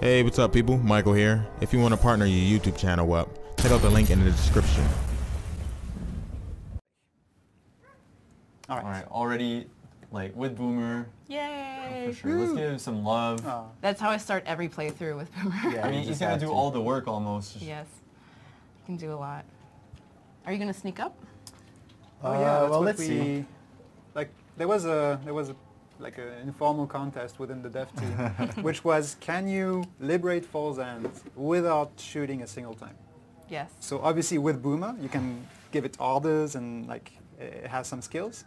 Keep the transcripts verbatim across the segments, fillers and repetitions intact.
Hey, what's up people? Michael here. If you want to partner your YouTube channel up, check out the link in the description. All right, All right already like with Boomer. Yay! For sure. Woo. Let's give him some love. Oh. That's how I start every playthrough with Boomer. Yeah, I mean, he's gonna do to. all the work almost. Yes, he can do a lot. Are you gonna sneak up? Oh yeah, uh, that's well, what let's we, see. Like there was a there was a. like an informal contest within the dev team, which was, can you liberate Fall's End without shooting a single time? Yes. So obviously with Boomer, you can give it orders and like it has some skills,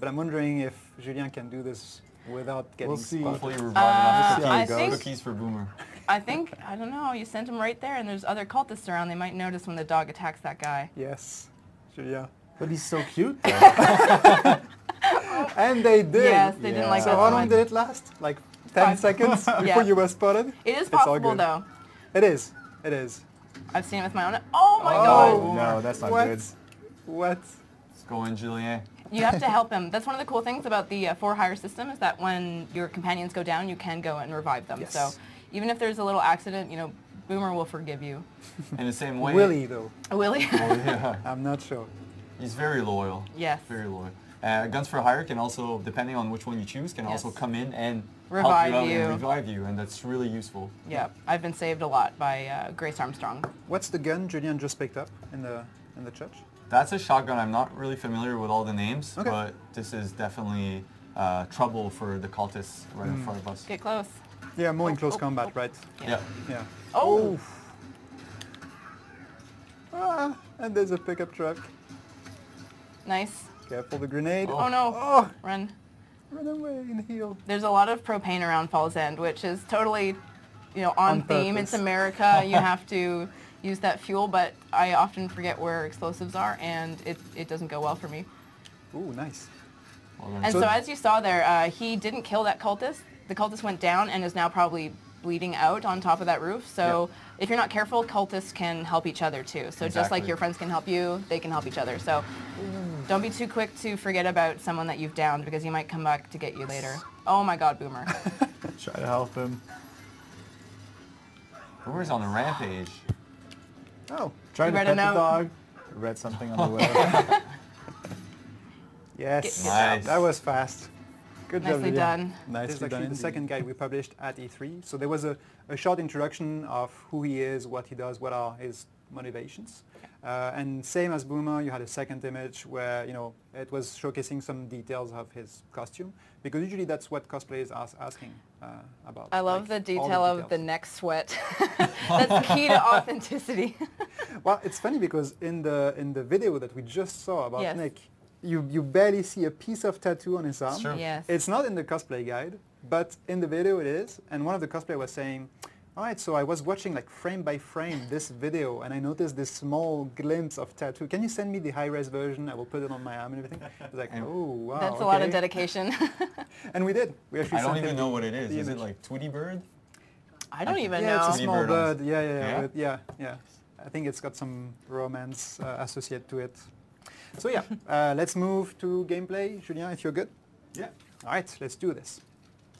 but I'm wondering if Julien can do this without getting we'll see. Hopefully we're uh, I think, cookies for Boomer. I think, I don't know, you sent him right there and there's other cultists around, they might notice when the dog attacks that guy. Yes, Julien. But he's so cute though. And they did. Yes, they yeah. didn't like so that. So how long did it last? Like ten Five. seconds before yeah. you were spotted? It is possible though. It is. It is. I've seen it with my own... Oh my oh, god! No, that's not what? good. What? It's going, Julien. You have to help him. That's one of the cool things about the uh, for-hire system is that when your companions go down, you can go and revive them. Yes. So even if there's a little accident, you know, Boomer will forgive you. In the same way... Willie though. Willie? Oh, yeah. I'm not sure. He's very loyal. Yes. Very loyal. Uh, guns for hire can also, depending on which one you choose, can yes. also come in and revive help you, you. And revive you, and that's really useful. Yeah, I've been saved a lot by uh, Grace Armstrong. What's the gun Julien just picked up in the in the church? That's a shotgun. I'm not really familiar with all the names, okay. but this is definitely uh, trouble for the cultists right mm. in front of us. Get close. Yeah, more oh, in close oh, combat, oh. right? Yeah. Yeah. yeah. Oh. Ah, and there's a pickup truck. Nice. Careful the grenade. Oh, oh no. Oh. Run. Run away and heal. There's a lot of propane around Fall's End, which is totally, you know, on, on theme. Purpose. It's America. You have to use that fuel, but I often forget where explosives are, and it, it doesn't go well for me. Ooh, nice. Well, and so, so as you saw there, uh, he didn't kill that cultist. The cultist went down and is now probably bleeding out on top of that roof. So yep. if you're not careful, cultists can help each other too. So exactly. just like your friends can help you, they can help each other. So. Don't be too quick to forget about someone that you've downed because he might come back to get you later. Oh my god, Boomer. Try to help him. Boomer's on a rampage. Oh, trying to pet the dog. Read something on the way. Yes, get, nice. That was fast. Good job. Nicely done. Nicely this is actually done. The second guide we published at E three. So there was a, a short introduction of who he is, what he does, what are his motivations. Uh, and same as Boomer, you had a second image where, you know, it was showcasing some details of his costume, because usually that's what cosplayers are asking uh, about. I love like, the detail the of the neck sweat. That's key to authenticity. Well, it's funny because in the in the video that we just saw about yes. Nick, you, you barely see a piece of tattoo on his arm. Sure. Yes. It's not in the cosplay guide, but in the video it is. And one of the cosplayers was saying, all right, so I was watching like frame by frame this video and I noticed this small glimpse of tattoo. Can you send me the high-res version? I will put it on my arm and everything. I was like, and oh, wow. That's okay. a lot of dedication. And we did. We actually I don't even know what it is. Is it like Tweety Bird? I don't I even yeah, know. It's a small bird. bird. Yeah, yeah, yeah. Yeah? yeah, yeah. I think it's got some romance uh, associated to it. So yeah, uh, let's move to gameplay. Julien, if you're good. Yeah. All right, let's do this.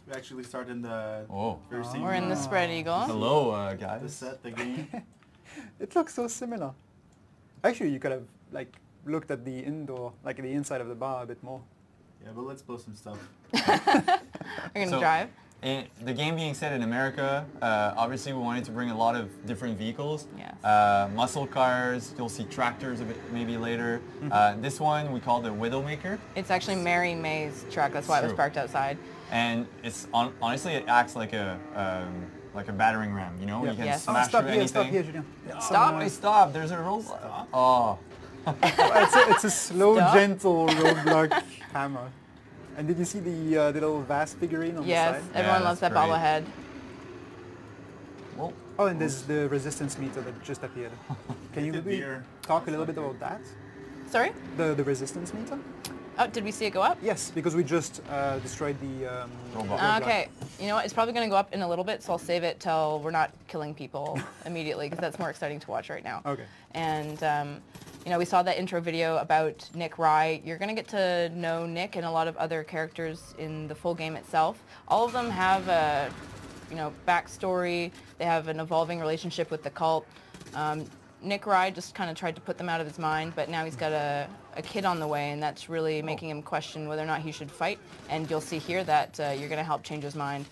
We actually start in the oh. first oh. We're in the Spread Eagle. Hello, uh, guys. The set, the game. It looks so similar. Actually, you could have like looked at the indoor, like the inside of the bar a bit more. Yeah, but let's blow some stuff. We're gonna so, drive. It, the game being set in America, uh, obviously we wanted to bring a lot of different vehicles. Yes. Uh, muscle cars, you'll see tractors a bit maybe later. Mm-hmm. uh, this one we call the Widowmaker. It's actually Mary May's truck, that's why True. it was parked outside. And it's on, honestly it acts like a um, like a battering ram, you know? Yep. You can yes. smash oh, stop through here, anything. Stop, here, Julien. No. stop, no. stop, there's a roll. Stop. Oh. it's, a, it's a slow, stop. gentle roadblock hammer. And did you see the, uh, the little vast figurine on yes, the side? Yes, everyone yeah, loves that bobblehead. Well, oh, and there's the resistance meter that just appeared. Can you maybe talk a little bit about that? Sorry? The, the resistance meter? Oh, did we see it go up? Yes, because we just uh, destroyed the... Um, robot. Uh, okay, you know what? It's probably going to go up in a little bit, so I'll save it till we're not killing people immediately, because that's more exciting to watch right now. Okay. And... Um, you know, we saw that intro video about Nick Rye. You're going to get to know Nick and a lot of other characters in the full game itself. All of them have a you know, backstory. They have an evolving relationship with the cult. Um, Nick Rye just kind of tried to put them out of his mind, but now he's got a, a kid on the way, and that's really making him question whether or not he should fight. And you'll see here that uh, you're going to help change his mind.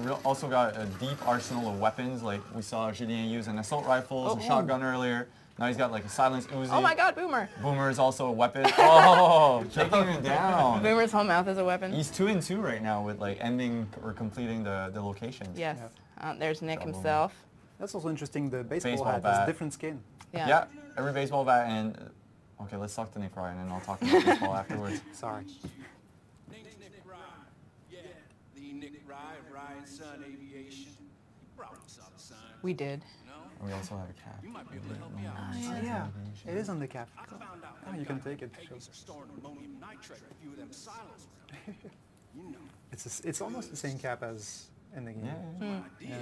We've also got a deep arsenal of weapons. Like we saw Gideon use an assault rifle, oh, a shotgun earlier. Now he's got like a silenced Uzi. Oh my God, Boomer! Boomer is also a weapon. Oh, taking him down. Boomer's whole mouth is a weapon. He's two and two right now with like ending or completing the the location. Yes. Yep. Um, there's Nick so himself. Boomer. That's also interesting. The baseball, baseball hat bat. Is different skin. Yeah. Yeah. Every baseball bat and uh, okay, let's talk to Nick Ryan and I'll talk about baseball afterwards. Sorry. We did. We also have a cap. You might be able to help me out. Oh, yeah, yeah. It is on the cap. Cool. Oh, you can take it. It's a, it's almost the same cap as in the game. Yeah. Yeah. Yeah.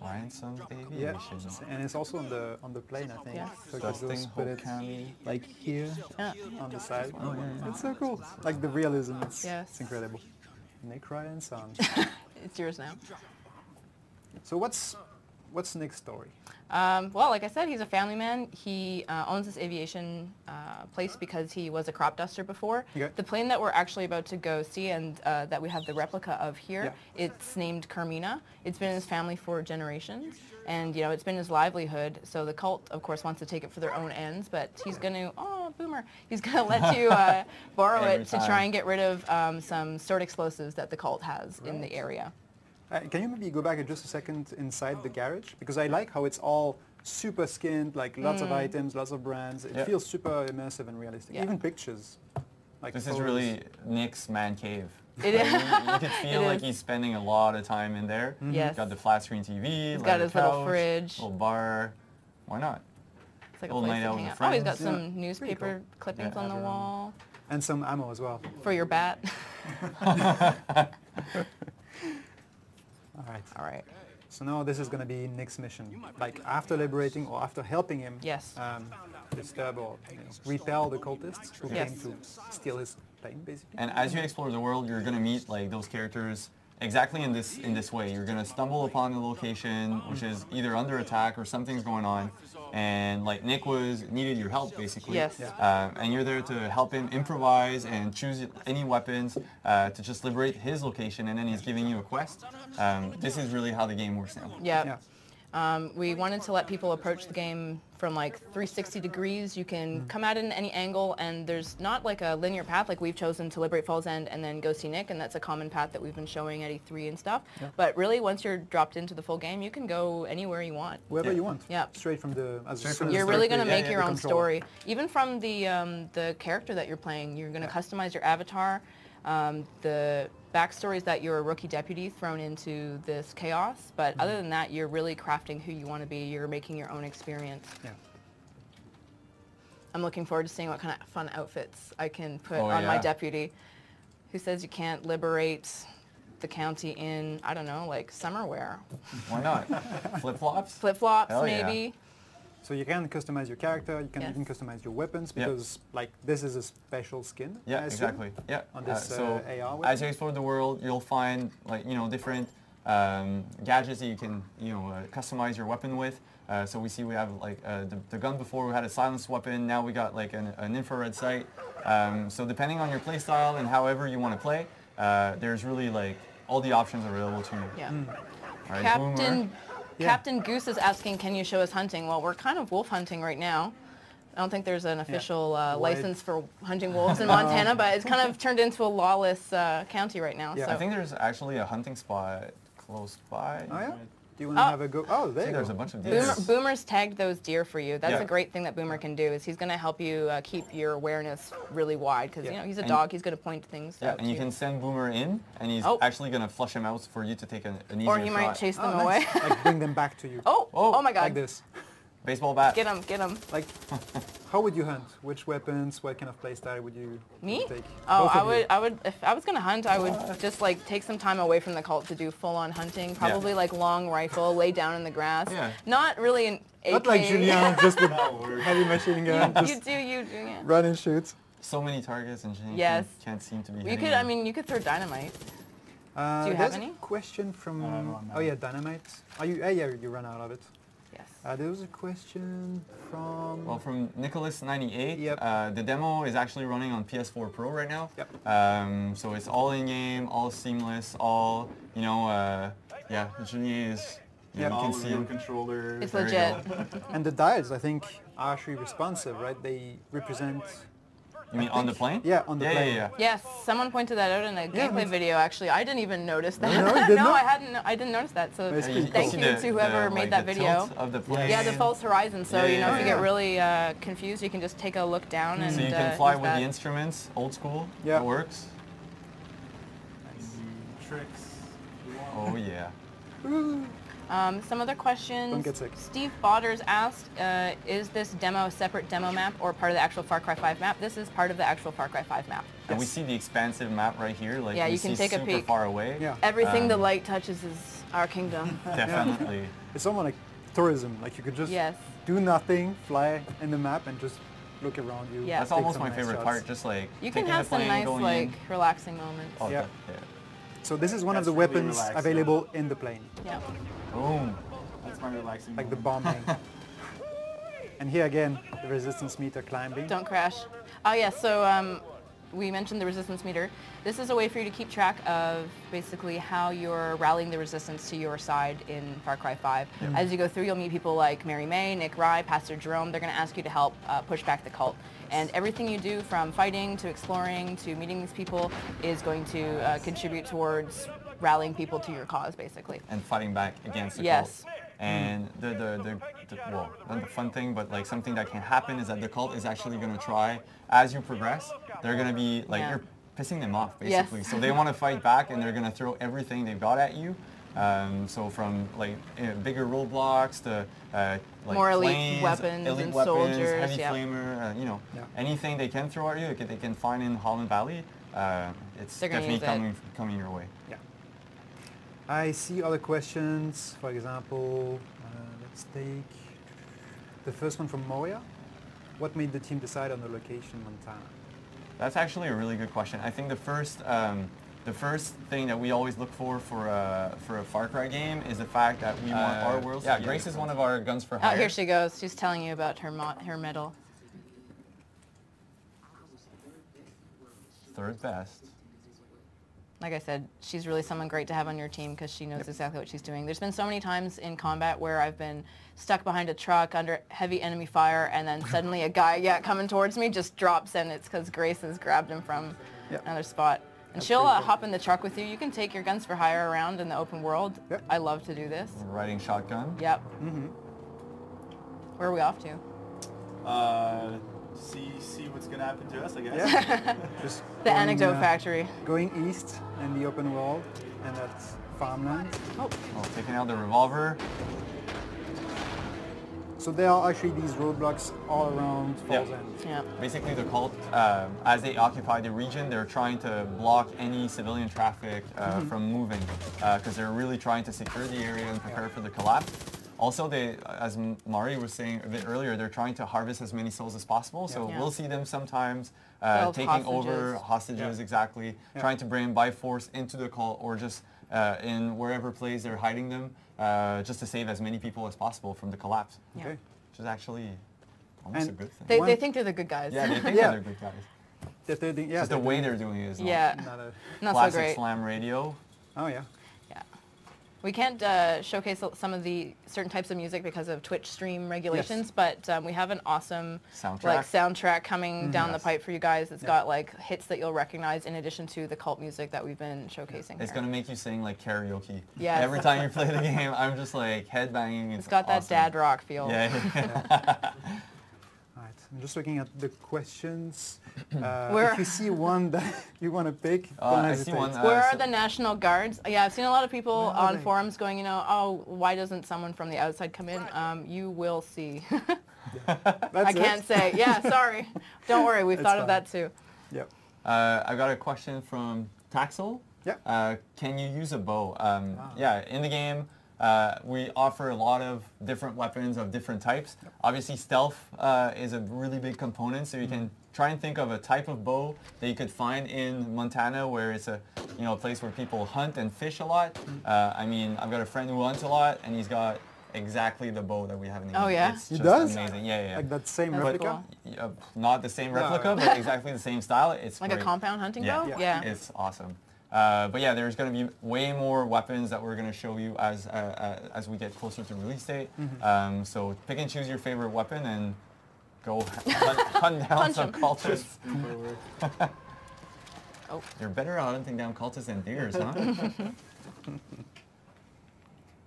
Find some aviation. Yeah. And it's also on the on the plane, I think. Yeah. So Dusting, put it County. Like here, yeah. On the side. Oh, yeah. It's so cool. Like the realism. It's, yes. It's incredible. Nick Ryan sound. It's yours now. So what's what's Nick's story? Um, well, like I said, he's a family man. He uh, owns this aviation uh, place because he was a crop duster before. Okay. The plane that we're actually about to go see and uh, that we have the replica of here, yeah. It's named Carmina. It's been in his family for generations, and you know it's been his livelihood. So the cult, of course, wants to take it for their own ends, but he's going to, oh, Boomer, he's going to let you uh, borrow it to try and get rid of um, some stored explosives that the cult has right. in the area. Uh, can you maybe go back just a second inside the garage? Because I like how it's all super skinned, like lots mm. of items, lots of brands. It yep. feels super immersive and realistic. Yep. Even pictures. Like this photos. Is really Nick's man cave. It is. You, you can feel it like is. He's spending a lot of time in there. Mm-hmm. Yes. He's got the flat screen T V. He's got his couch, little fridge. Little bar. Why not? It's like a place night to out hang out. Oh, he's got some yeah. newspaper cool. clippings yeah, on the everyone. Wall. And some ammo as well. For your bat. All right. All right. So now this is going to be Nick's mission, like after liberating or after helping him yes. um, disturb or you know, repel the cultists who yes. came to steal his plane, basically. And as you explore the world, you're going to meet like those characters exactly in this in this way. You're going to stumble upon a location which is either under attack or something's going on, and like Nick was needed your help basically. Yes. Yeah. Um, and you're there to help him improvise and choose any weapons uh, to just liberate his location, and then he's giving you a quest. Um, this is really how the game works now. Yeah. yeah. Um, we wanted to let people approach the game from like three sixty degrees. You can mm. come at it in any angle, and there's not like a linear path. Like we've chosen to liberate Fall's End and then go see Nick, and that's a common path that we've been showing at E three and stuff. Yeah. But really, once you're dropped into the full game, you can go anywhere you want. Wherever yeah. you want. Yeah. Straight from the. As Straight from you're the really going to make yeah, your own control. Story, even from the um, the character that you're playing. You're going to yeah. customize your avatar. Um, the backstory is that you're a rookie deputy thrown into this chaos, but mm-hmm. other than that, you're really crafting who you want to be. You're making your own experience. Yeah. I'm looking forward to seeing what kind of fun outfits I can put oh, on yeah. my deputy. Who says you can't liberate the county in, I don't know, like summer wear? Why not? Flip-flops? Flip-flops, hell maybe. Yeah. So you can customize your character, you can yes. even customize your weapons, because yep. like this is a special skin. Yeah, exactly. Yeah. On this uh, so uh, A R weapon. As you explore the world, you'll find like you know different um, gadgets that you can you know uh, customize your weapon with. Uh, so we see we have like uh, the, the gun before we had a silenced weapon. Now we got like an, an infrared sight. Um, so depending on your play style and however you want to play, uh, there's really like all the options available to you. Yeah. Mm. All right, Captain. Boomer. Yeah. Captain Goose is asking, can you show us hunting? Well, we're kind of wolf hunting right now. I don't think there's an official yeah. uh, license for hunting wolves in Montana, but it's kind of turned into a lawless uh, county right now. Yeah. So. I think there's actually a hunting spot close by. Oh, yeah? Do you want to oh. have a go? Oh, there you there's go. A bunch of deer. Boomer, Boomer's tagged those deer for you. That's yeah. a great thing that Boomer can do, is he's going to help you uh, keep your awareness really wide, because yeah. you know he's a and dog. He's going to point things. Yeah, out and you can send Boomer in, and he's oh. actually going to flush him out for you to take an, an easier shot. Or you might chase them oh, away. Nice. Like bring them back to you. Oh, oh, oh my God! Like this, baseball bat. Get him! Get him! Like, how would you hunt? Which weapons? What kind of playstyle would you Me? Take? Oh, Both I would. You. I would. If I was going to hunt, I would what? Just like take some time away from the cult to do full-on hunting. Probably yeah. like long rifle, lay down in the grass. Yeah. Not really an A K. Not like Julien, just with heavy machine gun. You, you do, you Julien. Run and shoot. So many targets, and Julien yes. can't seem to be. You could. Them. I mean, you could throw dynamite. Uh, Do you have any? A question from no, no, no. oh yeah, dynamite. Are you? Uh, yeah, you run out of it. Yes. Uh, there was a question from well from Nicholas ninety-eight. Yep. Uh, the demo is actually running on P S four Pro right now. Yep. Um, so it's all in game, all seamless, all you know. Uh, yeah, Julien is. You yep. can see controller. It's legit. And the dials, I think, are actually responsive, right? They represent. You mean on the plane? Yeah, on the yeah, plane. Yeah, yeah. Yes, someone pointed that out in a yeah, gameplay video. Actually, I didn't even notice that. No, no, no I hadn't. I didn't notice that. So yeah, you thank you the, to whoever the, made like that video. Of the plane. Yeah, the false horizon. So yeah, yeah, you know, yeah. if you get really uh, confused, you can just take a look down and. So you can uh, fly with that. The instruments, old school. Yeah, it works. Nice. Tricks. Oh yeah. Um, some other questions. Don't get sick. Steve Bodders asked, uh, is this demo a separate demo map or part of the actual Far Cry five map? This is part of the actual Far Cry five map. Yes. And we see the expansive map right here. Like, yeah, you can take a peek. Far away. Yeah. Everything um, the light touches is our kingdom. Definitely. It's almost like tourism. Like you could just yes. do nothing, fly in the map and just look around you. Yeah. That's almost my nice favorite shots. part. Just like you can have some nice like in. relaxing moments. Oh, yeah. yeah. So this is one That's of the really weapons relaxing. available in the plane. Yeah. Boom. That's my relaxing. Like moment. the bombing. And here again, the resistance meter climbing. Don't crash. Oh yeah, so um, we mentioned the resistance meter. This is a way for you to keep track of basically how you're rallying the resistance to your side in Far Cry five. Mm. As you go through, you'll meet people like Mary May, Nick Rye, Pastor Jerome. They're going to ask you to help uh, push back the cult. And everything you do from fighting to exploring to meeting these people is going to uh, contribute towards rallying people to your cause, basically. And fighting back against the yes. cult. And the, the, the, the, well, not the fun thing, but like something that can happen is that the cult is actually going to try, as you progress, they're going to be like, yeah. you're pissing them off, basically. Yes. So they want to fight back and they're going to throw everything they've got at you. Um, so from like uh, bigger roadblocks to uh, like more elite planes, weapons, elite and weapons, soldiers, heavy yeah. flamer, uh, you know, yeah. anything they can throw at you, they can find in Holland Valley. Uh, it's They're definitely coming it. coming your way. Yeah. I see other questions. For example, uh, let's take the first one from Moya. What made the team decide on the location, Montana? That's actually a really good question. I think the first. Um, The first thing that we always look for for a, for a Far Cry game is the fact that we uh, want our world. Yeah, Grace is one of our guns for hire. Oh, here she goes. She's telling you about her mo her medal. Third best. Like I said, she's really someone great to have on your team because she knows yep. exactly what she's doing. There's been so many times in combat where I've been stuck behind a truck under heavy enemy fire and then suddenly a guy yeah coming towards me just drops and it's because Grace has grabbed him from yep. another spot. And she'll uh, hop in the truck with you. You can take your guns for hire around in the open world. Yep. I love to do this. Riding shotgun. Yep. Mm-hmm. Where are we off to? Uh, see, see what's gonna happen to us, I guess. Yeah. Just the going, anecdote uh, factory. Going east in the open world, and that's farmland. Oh. oh, taking out the revolver. So there are actually these roadblocks all around Fall's End. Yeah. Yep. Basically the cult, uh, as they occupy the region, they're trying to block any civilian traffic uh, mm-hmm. from moving because uh, they're really trying to secure the area and prepare yeah. for the collapse. Also, they, as Mari was saying a bit earlier, they're trying to harvest as many souls as possible. Yeah. So yeah. we'll see them sometimes uh, taking hostages. over hostages, yeah. exactly, yeah. trying to bring them by force into the cult or just uh, in wherever place they're hiding them. Uh, just to save as many people as possible from the collapse, yeah. okay. which is actually almost and a good thing. They, they think they're the good guys. Yeah, they think yeah. they're good guys. That they're the, yeah, just they're the way they're doing it is yeah. not, not, a not classic so great. Slam radio. Oh, yeah. Yeah. We can't uh, showcase some of the certain types of music because of Twitch stream regulations, yes. but um, we have an awesome soundtrack, like, soundtrack coming mm-hmm. down yes. the pipe for you guys. It's yeah. got like hits that you'll recognize in addition to the cult music that we've been showcasing. It's here. gonna make you sing like karaoke. Yeah. Every time you play the game, I'm just like headbanging. It's, it's got awesome. that dad rock feel. Yeah. yeah. All right. I'm just looking at the questions. Uh, if you see one that you want to pick, uh, I see one, uh, where are so the National Guards? Yeah, I've seen a lot of people on they? forums going, you know, oh, why doesn't someone from the outside come in? Um, you will see. I can't it. say. Yeah, sorry. Don't worry. We've it's thought fine. of that too. Yep. Uh, I got a question from Taxel. Yep. Uh, can you use a bow? Um, wow. Yeah, in the game. Uh, we offer a lot of different weapons of different types. Obviously, stealth uh, is a really big component, so you can try and think of a type of bow that you could find in Montana, where it's a you know a place where people hunt and fish a lot. Uh, I mean, I've got a friend who hunts a lot, and he's got exactly the bow that we have in the game. Oh yeah, it's just it does. Amazing. Yeah, yeah, yeah. Like that same That's replica. Cool. Uh, not the same replica, no. but exactly the same style. It's like great. a compound hunting yeah. bow. Yeah. yeah, it's awesome. Uh, but yeah, there's going to be way more weapons that we're going to show you as uh, uh, as we get closer to release date. Mm-hmm. um, so pick and choose your favorite weapon and go hunt, hunt down some him. cultists. oh. You're better at hunting down cultists than deers, huh?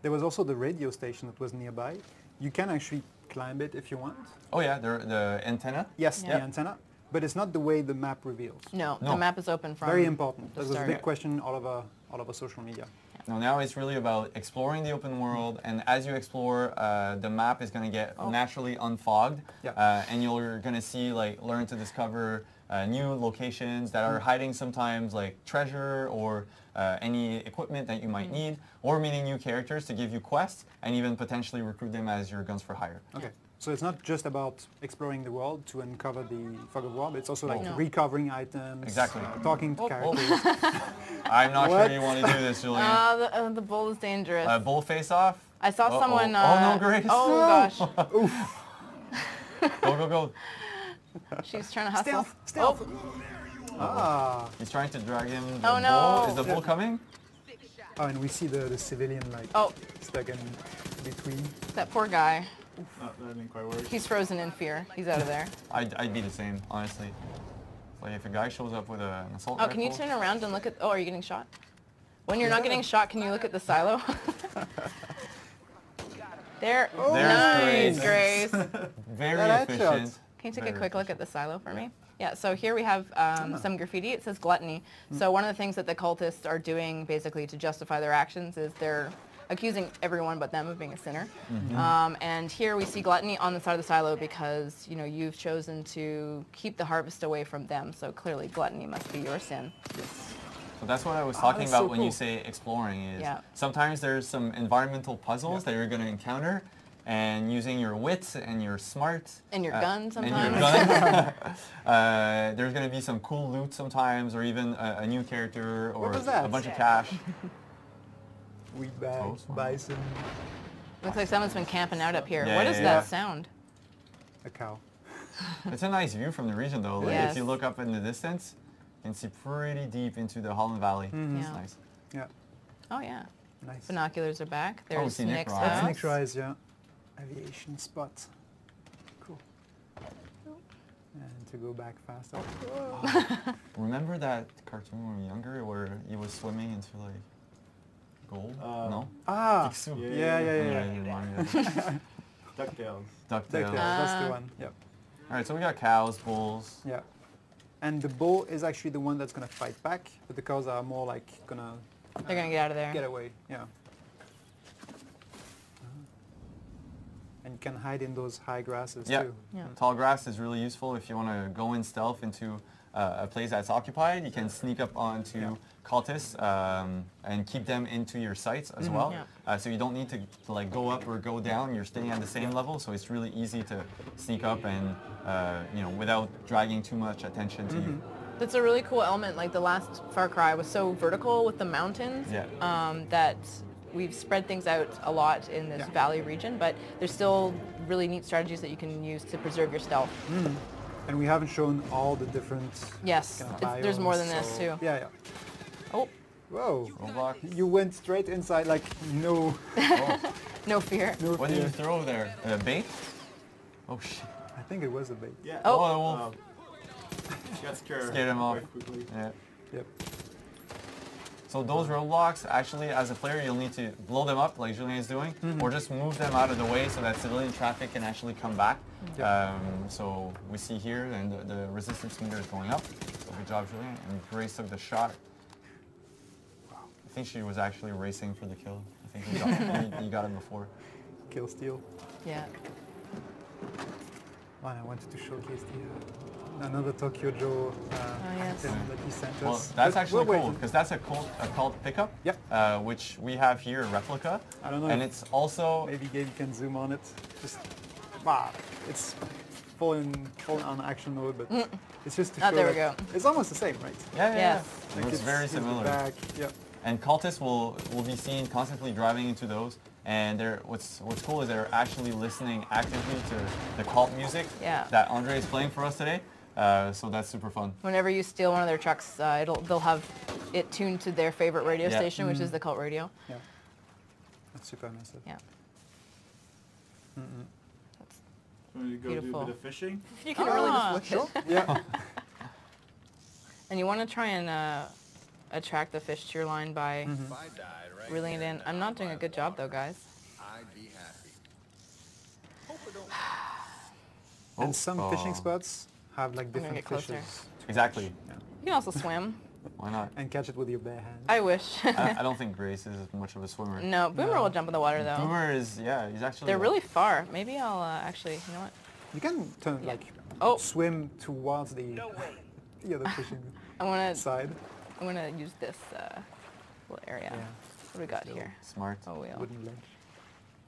There was also the radio station that was nearby. You can actually climb it if you want. Oh yeah, the, the antenna? Yes, yeah. the antenna. But it's not the way the map reveals. No, no. the map is open from Very important. That was a big question all over, all over social media. Yeah. Now, now it's really about exploring the open world, and as you explore, uh, the map is going to get oh. naturally unfogged, yeah. uh, and you're going to see, like, learn to discover uh, new locations that are mm. hiding sometimes, like treasure or uh, any equipment that you might mm. need, or meeting new characters to give you quests, and even potentially recruit them as your guns for hire. Okay. So it's not just about exploring the world to uncover the fog of war, but it's also like no. recovering items, exactly. uh, talking to oh, characters. Oh. I'm not what? sure you want to do this, Julien. Uh, the, uh, the bull is dangerous. Uh, bull face-off? I saw uh -oh. someone... Uh, oh, no, Grace. Oh, no. gosh. Oof. Go, go, go. She's trying to hustle. Stealth, stealth. Oh. Ah. He's trying to drag him. The oh, no. Bull. Is the bull coming? Oh, and we see the, the civilian, like, oh. stuck in between. That poor guy. No, that didn't quite work. He's frozen in fear. He's out of there. I'd, I'd be the same, honestly. Like if a guy shows up with a, an assault oh, rifle. Oh, can you turn around and look at? Oh, are you getting shot? When you're yeah. not getting shot, can you look at the silo? there. Oh, nice, Grace. Grace. Very that efficient. Can you take Very a quick efficient. look at the silo for me? Yeah, so here we have um, some graffiti. It says gluttony. Mm. So one of the things that the cultists are doing basically to justify their actions is they're accusing everyone but them of being a sinner. Mm-hmm. um, and here we see gluttony on the side of the silo because, you know, you've chosen to keep the harvest away from them, so clearly gluttony must be your sin. Yes. So that's what I was talking oh, about so when cool. you say exploring is yeah. sometimes there's some environmental puzzles yeah. that you're going to encounter, and using your wits and your smarts and your uh, gun sometimes. And your gun. uh, there's going to be some cool loot sometimes, or even a, a new character, or a bunch yeah. of cash. Wheat bag, bison. Looks like someone's been camping out up here. Yeah, what is yeah, that yeah. sound? A cow. It's a nice view from the region, though. Like yes. If you look up in the distance, you can see pretty deep into the Holland Valley. Mm-hmm. It's yeah. nice. Yeah. Oh, yeah. Nice. Binoculars are back. There's oh, Nick's house. That's Nick Rye's, yeah. Aviation spot. Cool. And to go back faster. Oh. Remember that cartoon when we were younger where he was swimming into, like, gold? Um, no? Ah! Yeah, yeah, yeah. Ducktails. Ducktails. That's the one. Yep. All right, so we got cows, bulls. Yeah. And the bull is actually the one that's going to fight back, but the cows are more like going to... Uh, They're going to get out of there. Get away, yeah. And you can hide in those high grasses, yep. too. Yeah. Tall grass is really useful if you want to go in stealth into... Uh, a place that's occupied. You can sneak up onto yeah. cultists um, and keep them into your sights as mm-hmm. well. Yeah. Uh, so you don't need to, to like go up or go down. You're staying at the same level, so it's really easy to sneak up and uh, you know without dragging too much attention to mm-hmm. you. That's a really cool element. Like the last Far Cry was so vertical with the mountains yeah. um, that we've spread things out a lot in this yeah. valley region, but there's still really neat strategies that you can use to preserve your stealth. Mm. And we haven't shown all the different... Yes, kind of biomes, there's more than so this too. Yeah, yeah. Oh. Whoa. Roblox. You went straight inside, like, no... oh. No fear. No what fear. did you throw there? A bait? Oh, shit. I think it was a bait. Yeah. Oh, oh the wolf. Um, got scared. Scared him off. Quickly. Yeah. Yep. So those roadblocks, actually, as a player, you'll need to blow them up, like Julien is doing, mm-hmm. or just move them out of the way so that civilian traffic can actually come back. Mm-hmm. um, so we see here, and the, the resistance meter is going up. So good job, Julien. And Grace took the shot. Wow. I think she was actually racing for the kill. I think you got, you got it before. Kill steal. Yeah. Well, I wanted to showcase the... Uh, another Tokyo Joe uh, oh, yes. item that he sent us. Well, that's but actually we'll cool, because that's a cult, a cult pickup, yep. uh, which we have here in replica. I don't know. And it's also... Maybe Gabe can zoom on it. Just, wow, it's full, in, full on action mode, but mm. it's just to oh, show there we go. It's almost the same, right? Yeah, yeah, yeah. yeah. Like it's, it's very similar. Back. Yep. And cultists will, will be seen constantly driving into those. And they're, what's what's cool is they're actually listening actively to the cult music yeah. that Andre is playing for us today. Uh, so that's super fun. Whenever you steal one of their trucks, uh, it'll they'll have it tuned to their favorite radio yeah. station, mm-hmm. which is the cult radio. Yeah, that's super nice. Yeah. Mm-mm. That's well, you go beautiful. Do a bit of fishing. You can oh, really just look it. Yeah. And you want to try and uh, attract the fish to your line by. Mm-hmm. Reeling it in. I'm not doing a good job though, guys. I'd be happy. And some oh. fishing spots have like different fishes. Exactly. Yeah. You can also swim. Why not? And catch it with your bare hands. I wish. I, I don't think Grace is much of a swimmer. No, Boomer no. will jump in the water though. Boomer is, yeah, he's actually... They're like, really far. Maybe I'll uh, actually, you know what? You can turn, yeah. like, oh. swim towards the, no way. the other fishing I wanna, side. I'm going to use this uh, little area. Yeah. What do we got Still here? Smart. Oh, we all.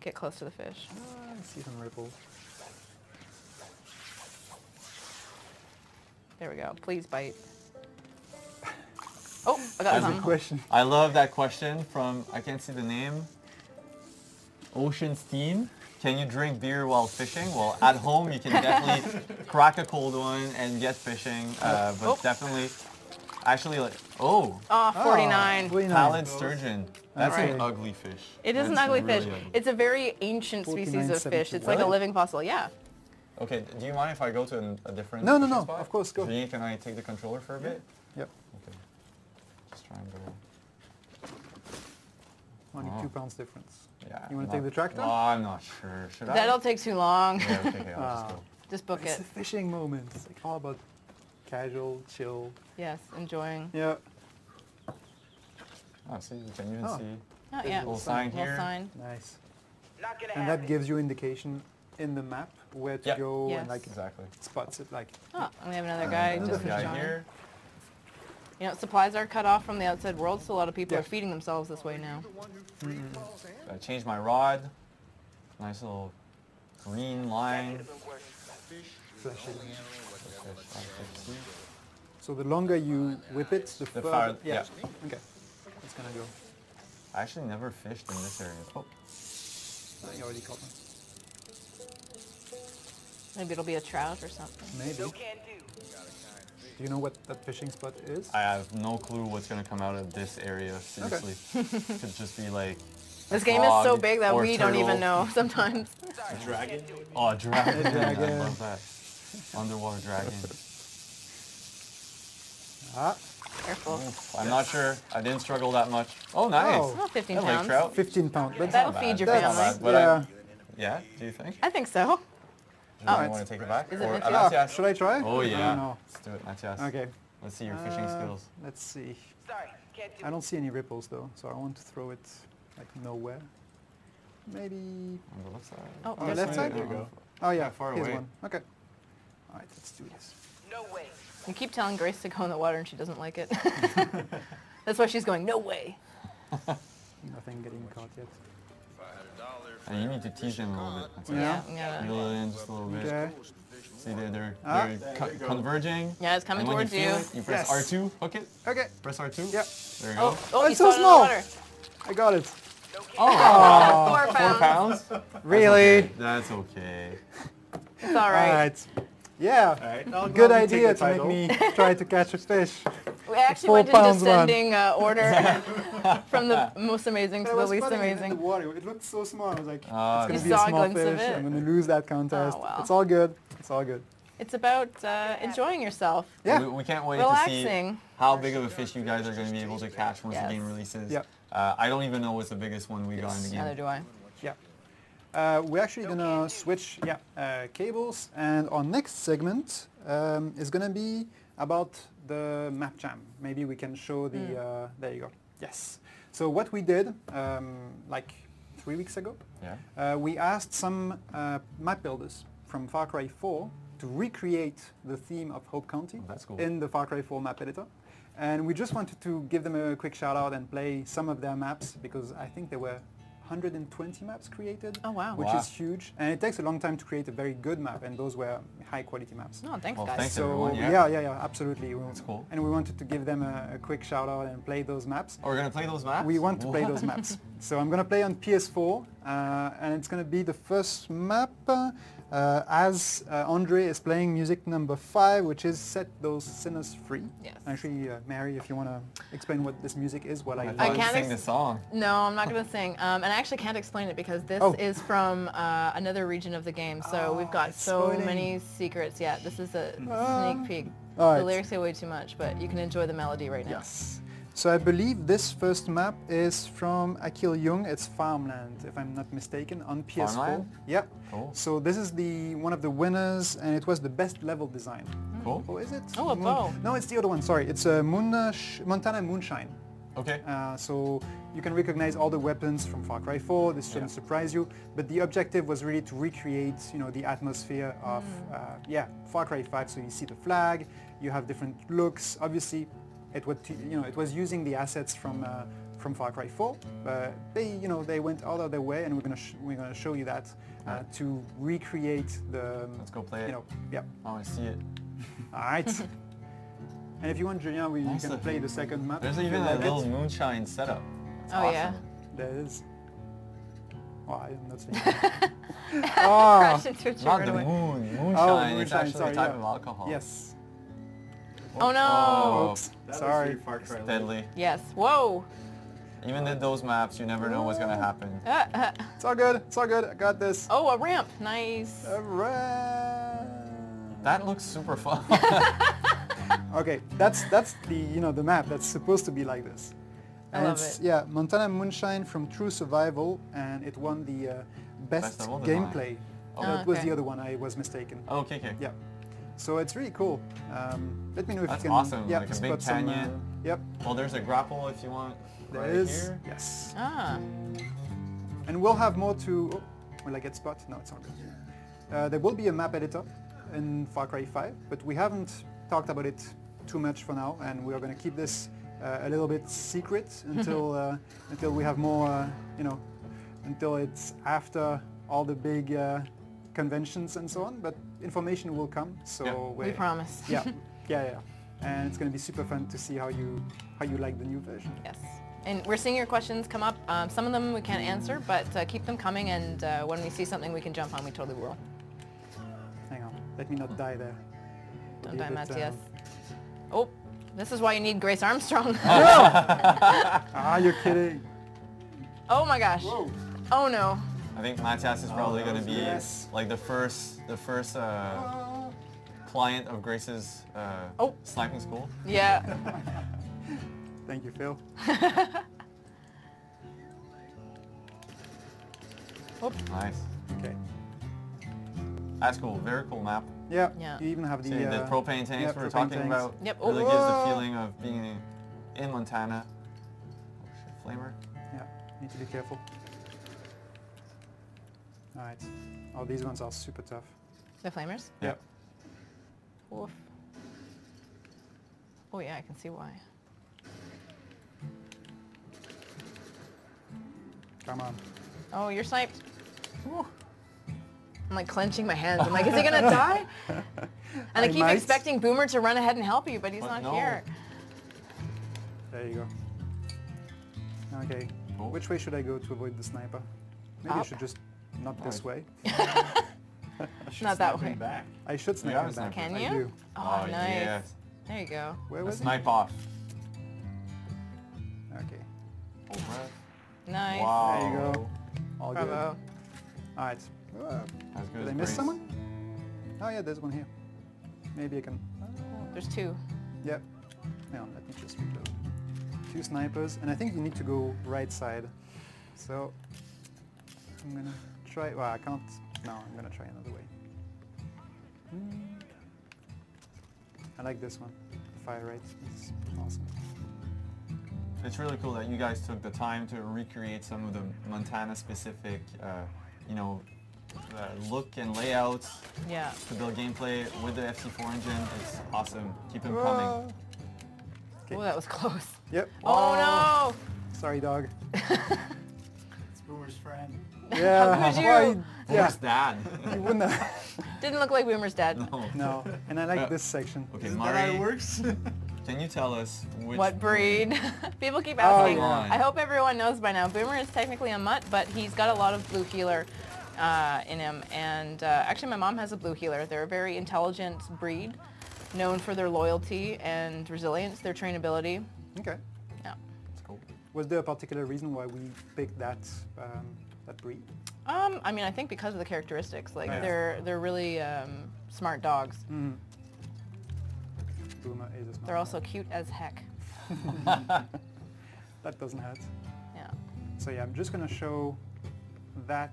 Get close to the fish. Ah, I see some ripples. There we go. Please bite. Oh, I got some. Question. I love that question from, I can't see the name, Ocean Steam. Can you drink beer while fishing? Well, at home, you can definitely crack a cold one and get fishing, uh, but oh. definitely... Actually, like, oh. Oh, forty-nine. Oh, pallid sturgeon. That's right. An ugly fish. It is That's an ugly really fish. Ugly. It's a very ancient species of fish. It's really? Like a living fossil, yeah. Okay, do you mind if I go to an, a different No, no, no, spot? Of course, go. Julien, can I take the controller for a bit? Yep. Okay. Just try and go. Only oh. two pounds difference. Yeah. You want to take the tractor? Oh, I'm not sure. Should I? That'll take too long. Yeah, okay, okay, I'll just go. Just book it's it. It's a fishing moment. It's like all about casual, chill. Yes, enjoying. Yeah. Oh, see, you can even oh. see oh, yeah. little sign little here. Sign. Nice. And that gives you indication in the map where to yep. go yes. and like exactly spots it like. Oh, and we have another guy another just guy here. You know, supplies are cut off from the outside world, so a lot of people yep. are feeding themselves this way now. Mm-hmm. I changed my rod. Nice little green line. Flashing. So the longer you whip it, the, the further... Yeah. yeah. Okay. It's gonna go. I actually never fished in this area. Oh. I already caught one. Maybe it'll be a trout or something. Maybe. Do you know what that fishing spot is? I have no clue what's gonna come out of this area, seriously. Okay. Could just be like... This game is so big that we turtle. Don't even know sometimes. A dragon? Oh, a dragon. A dragon. I love that. Underwater dragon. Ah. Careful. Oof, I'm yes. not sure. I didn't struggle that much. Oh, nice. Oh, not fifteen that pounds. Trout. fifteen pounds. That's That'll feed your That's family. Yeah. I, yeah, do you think? I think so. Do you oh, want to take it back? Is it or, uh, oh, should I try? Oh, yeah. No. Let's do it, Matthias. Okay. Let's see your uh, fishing skills. Let's see. Sorry, can't do I don't see any ripples, though, so I want to throw it like nowhere. Maybe... On the left side. Oh, oh left side? There you go. Oh, yeah. Far away. One. Okay. All right, let's do this. No way. You keep telling Grace to go in the water and she doesn't like it. That's why she's going, no way. Nothing getting caught yet. And you need to tease them a little bit. Yeah. yeah. yeah. Reel it in just a little bit. Okay. See, they're, they're, ah. they're co converging. Yeah, it's coming towards you. You, it, you press yes. R two, hook it. Okay. Press R two. Yep. There you go. Oh, oh, oh it's so small. I got it. Oh, four pounds. Four pounds? Really? That's okay. That's okay. It's all right. All right. Yeah. All right. No, good idea to make me try to catch a fish. We actually went in descending uh, order from the most amazing to the least amazing. In the water. It looked so small. I was like, uh, it's going to be a small fish. I'm going to lose that contest. Oh, well. It's all good. It's all good. It's about uh, enjoying yourself. Yeah. We, we can't wait Relaxing. to see how big of a fish you guys are going to be able to catch once yes. the game releases. Yeah. Uh, I don't even know what's the biggest one we yes. got in the game. Neither do I. Yeah. Uh, we're actually going to switch yeah, uh, cables, and our next segment um, is going to be about the map jam. Maybe we can show the... Mm. Uh, there you go. Yes. So what we did, um, like three weeks ago, yeah. uh, we asked some uh, map builders from Far Cry four to recreate the theme of Hope County oh, that's cool. in the Far Cry four map editor. And we just wanted to give them a quick shout out and play some of their maps, because I think there were one hundred twenty maps created, oh, wow. which wow. is huge. And it takes a long time to create a very good map, and those were high quality maps. No, thanks well, guys. Thanks so everyone, yeah. yeah, yeah, yeah, absolutely. That's cool. And we wanted to give them a, a quick shout out and play those maps. Oh, we're going to play those maps? We want to what? play those maps. So I'm going to play on P S four, uh, and it's going to be the first map uh, as uh, Andre is playing music number five, which is Set Those Sinners Free. Yes. Actually, uh, Mary, if you want to explain what this music is, what I, I can't sing the song. No, I'm not going to sing. Um, and I actually can't explain it because this oh. is from uh, another region of the game, so oh, we've got so funny. many secrets yet. Yeah, this is a uh, sneak peek. Right. The lyrics say way too much, but you can enjoy the melody right now. Yes. So I believe this first map is from Akhil Jung. It's Farmland, if I'm not mistaken, on P S four. Farmland? Yeah. Cool. So this is the one of the winners, and it was the best level design. Cool. Oh, is it? Oh, a bow. Moon no, it's the other one. Sorry, it's a Moon uh, Montana Moonshine. Okay. Uh, so you can recognize all the weapons from Far Cry four. This shouldn't yeah. surprise you. But the objective was really to recreate, you know, the atmosphere of mm. uh, yeah Far Cry five. So you see the flag. You have different looks. Obviously. It was, you know, it was using the assets from uh, from Far Cry four, but they, you know, they went all of their way, and we're gonna sh we're gonna show you that uh, right. to recreate the. Let's go play you it. Know, yeah. Oh, I see it. All right. And if you want, Julien, we nice can play the second map. There's even that little moonshine setup. It's oh awesome. yeah. There is. Oh, I'm not saying that. Oh, not the away. moon. Moonshine. Oh, it's actually sorry, a type yeah. of alcohol. Yes. Oh no! Oh, Oops. Sorry, Far Cry. It's deadly. Yes. Whoa! Even in those maps, you never know what's gonna happen. Uh, uh. It's all good. It's all good. I got this. Oh, a ramp. Nice. A ramp. That looks super fun. Okay, that's that's the you know the map that's supposed to be like this. And I love it's, it. Yeah, Montana Moonshine from True Survival, and it won the uh, best, best gameplay. Oh, that oh, okay. was the other one. I was mistaken. Oh, okay. Okay. Yeah. So it's really cool. Um, let me know if That's you can. That's awesome. Yep, like a big canyon. Some, uh, yep. Well, there's a grapple if you want. There right is. Here. Yes. Ah. And we'll have more to. Oh, will I get spot? No, it's not good. Uh, there will be a map editor in Far Cry five, but we haven't talked about it too much for now, and we are going to keep this uh, a little bit secret until uh, until we have more. Uh, you know, until it's after all the big. Uh, conventions and so on, but information will come, so yeah. we promise. Yeah, yeah, yeah. And it's going to be super fun to see how you how you like the new version. Yes, and we're seeing your questions come up. Um, some of them we can't answer, but uh, keep them coming, and uh, when we see something we can jump on, we totally will. Hang on, let me not die there. Don't die, Matthias. Um... Oh, this is why you need Grace Armstrong. Oh, no! Ah, you're kidding. Oh my gosh. Whoa. Oh no. I think Matthias is probably oh, going to be yes. like the first, the first uh, client of Grace's uh, oh. sniping school. Yeah. Thank you, Phil. Nice. Okay. That's cool. Very cool map. Yeah. Yeah. You even have the, See, uh, the propane tanks yeah, we were propane talking tanks. about. Yep. Oh. Really gives the feeling of being in Montana. Oh shit, flamer. Yeah. Need to be careful. Alright. Oh, these ones are super tough. The flamers? Yep. Oof. Oh yeah, I can see why. Come on. Oh, you're sniped. Ooh. I'm like clenching my hands. I'm like, is he gonna die? And I, I keep might. expecting Boomer to run ahead and help you, but he's but not no. here. There you go. Okay. Oh. Which way should I go to avoid the sniper? Maybe Up. I should just... Not right. this way. Not that way. Back. I should snipe yeah, him back. Can you? I do. Oh, oh, nice. Yeah. There you go. Where was snipe off. Okay. Over. Nice. Wow. There you go. All Bravo. good. All right. Uh, as good Did as I miss Grace. someone? Oh yeah, there's one here. Maybe I can. Uh, there's two. Yep. Hang on, let me just reload. Two snipers, and I think you need to go right side. So I'm gonna. Well, I can't. No, I'm gonna try another way. Mm. I like this one. The fire rate is awesome. It's really cool that you guys took the time to recreate some of the Montana-specific, uh, you know, uh, look and layout yeah. to build gameplay with the F C four engine. It's awesome. Keep them coming. Okay. Oh, that was close. Yep. Oh, oh no! Sorry, dog. It's Boomer's friend. Yeah. How could you? Well, he, yeah. Boomer's dad. You wouldn't have. Didn't look like Boomer's dad. No. no. And I like uh, this section. Okay, Isn't Mari, that how it works? Can you tell us which what breed? breed? People keep asking. Oh, yeah. I hope everyone knows by now. Boomer is technically a mutt, but he's got a lot of blue heeler uh, in him. And uh, actually, my mom has a blue heeler. They're a very intelligent breed, known for their loyalty and resilience, their trainability. Okay. Yeah. That's cool. Was there a particular reason why we picked that um, that breed? Um, I mean, I think because of the characteristics. Like, oh, yeah. they're they're really um, smart dogs. Mm-hmm. Boomer is a smart they're dog. Also cute as heck. That doesn't hurt. Yeah. So yeah, I'm just gonna show that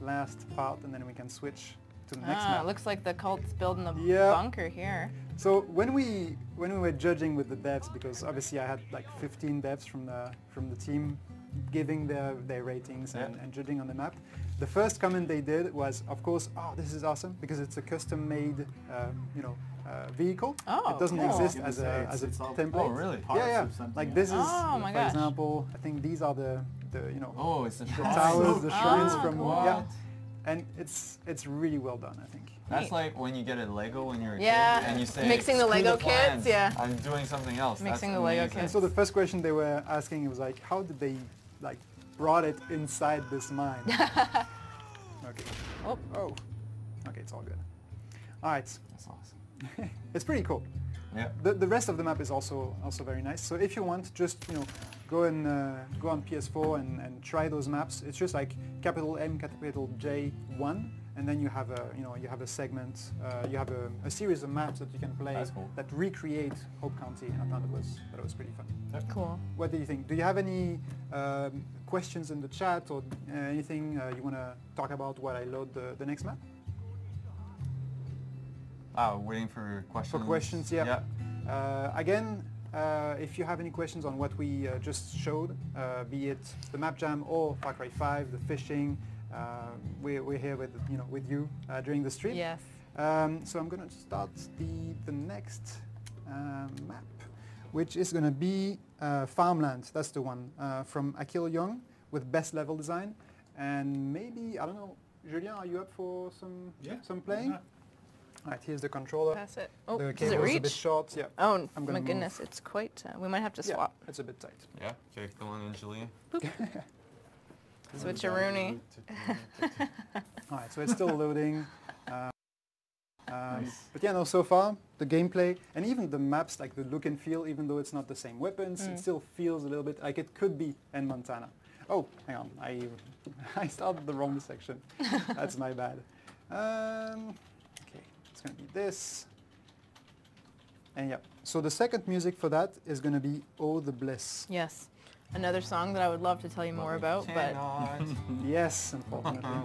last part, and then we can switch to the next ah, map. Looks like the cult's building the yeah. bunker here. So when we when we were judging with the devs, because obviously I had like fifteen devs from the from the team giving their, their ratings yeah. and, and judging on the map, the first comment they did was, of course, oh, this is awesome because it's a custom-made, um, you know, uh, vehicle. Oh, it doesn't cool. exist as a as a template. Oh, really? Yeah, yeah. Like this is, oh, for gosh. example, I think these are the the you know oh, it's the, the towers, the shrines oh, from what? yeah. And it's it's really well done, I think. That's Neat. like when you get a Lego when you're a yeah. kid and you say, mixing the Lego the kids, yeah. I'm doing something else. Mixing That's the amazing. Lego kids. And so the first question they were asking was like, how did they like brought it inside this mine? Okay. Oh. Oh. Okay, it's all good. All right. That's awesome. It's pretty cool. Yeah. The the rest of the map is also also very nice. So if you want, just you know. Go and uh, go on P S four and, and try those maps. It's just like capital M, capital J, one, and then you have a you know you have a segment, uh, you have a, a series of maps that you can play cool. that recreate Hope County. And I thought it was that it was pretty fun. Cool. What do you think? Do you have any um, questions in the chat or uh, anything uh, you want to talk about while I load the, the next map? Oh, waiting for questions. For questions, yeah. yeah. Uh, again. Uh, if you have any questions on what we uh, just showed, uh, be it the map jam or Far Cry five, the fishing, uh, we're, we're here with you know with you uh, during the stream. Yes. Um, so I'm going to start the the next uh, map, which is going to be uh, farmland. That's the one uh, from Akhil Jung with best level design, and maybe I don't know, Julien, are you up for some yeah, some playing? Alright, here's the controller. Pass it. Oh, the does it reach? A bit short. Yeah. Oh, I'm my goodness, move. It's quite... Uh, we might have to swap. Yeah, it's a bit tight. Yeah, okay, come on, Angelina. Switcheroony. Alright, so it's still loading. Um, um, nice. But yeah, no, so far, the gameplay, and even the maps, like the look and feel, even though it's not the same weapons, mm. it still feels a little bit like it could be in Montana. Oh, hang on, I, I started the wrong section. That's my bad. Um... Gonna be this, and yeah. So the second music for that is gonna be "Oh the Bliss." Yes, another song that I would love to tell you more about, but yes, unfortunately.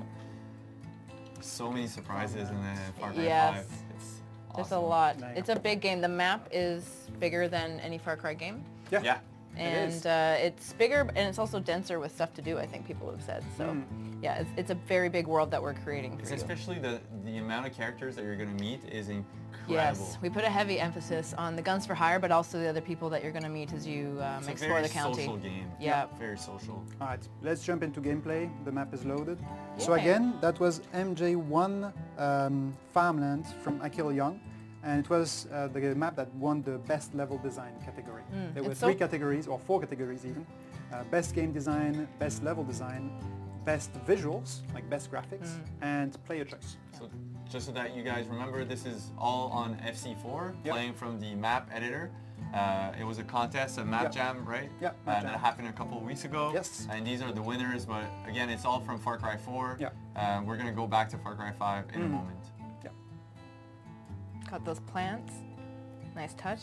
So many surprises oh, in the Far Cry yes. five. It's awesome. There's a lot. Nice. It's a big game. The map is bigger than any Far Cry game. Yeah. Yeah. And it is. Uh, it's bigger, and it's also denser with stuff to do, I think people have said. So, mm. yeah, it's, it's a very big world that we're creating for you. Especially the, the amount of characters that you're going to meet is incredible. Yes, we put a heavy emphasis on the guns for hire, but also the other people that you're going to meet as you um, explore the county. It's a very social game. Yeah. yeah. Very social. All right, let's jump into gameplay. The map is loaded. Yeah. So again, that was M J one um, Farmland from Akhil Jung. And it was uh, the map that won the best level design category. Mm. There were it's three so categories, or four categories even. Uh, best game design, best level design, best visuals, like best graphics, mm. and player choice. Yeah. So just so that you guys remember, this is all on F C four, yep. playing from the map editor. Uh, it was a contest, a map yep. jam, right? Yeah. Uh, that jam. happened a couple of weeks ago. Yes. And these are the winners, but again, it's all from Far Cry four. Yeah. Uh, we're going to go back to Far Cry five in mm. a moment. Got those plants. Nice touch.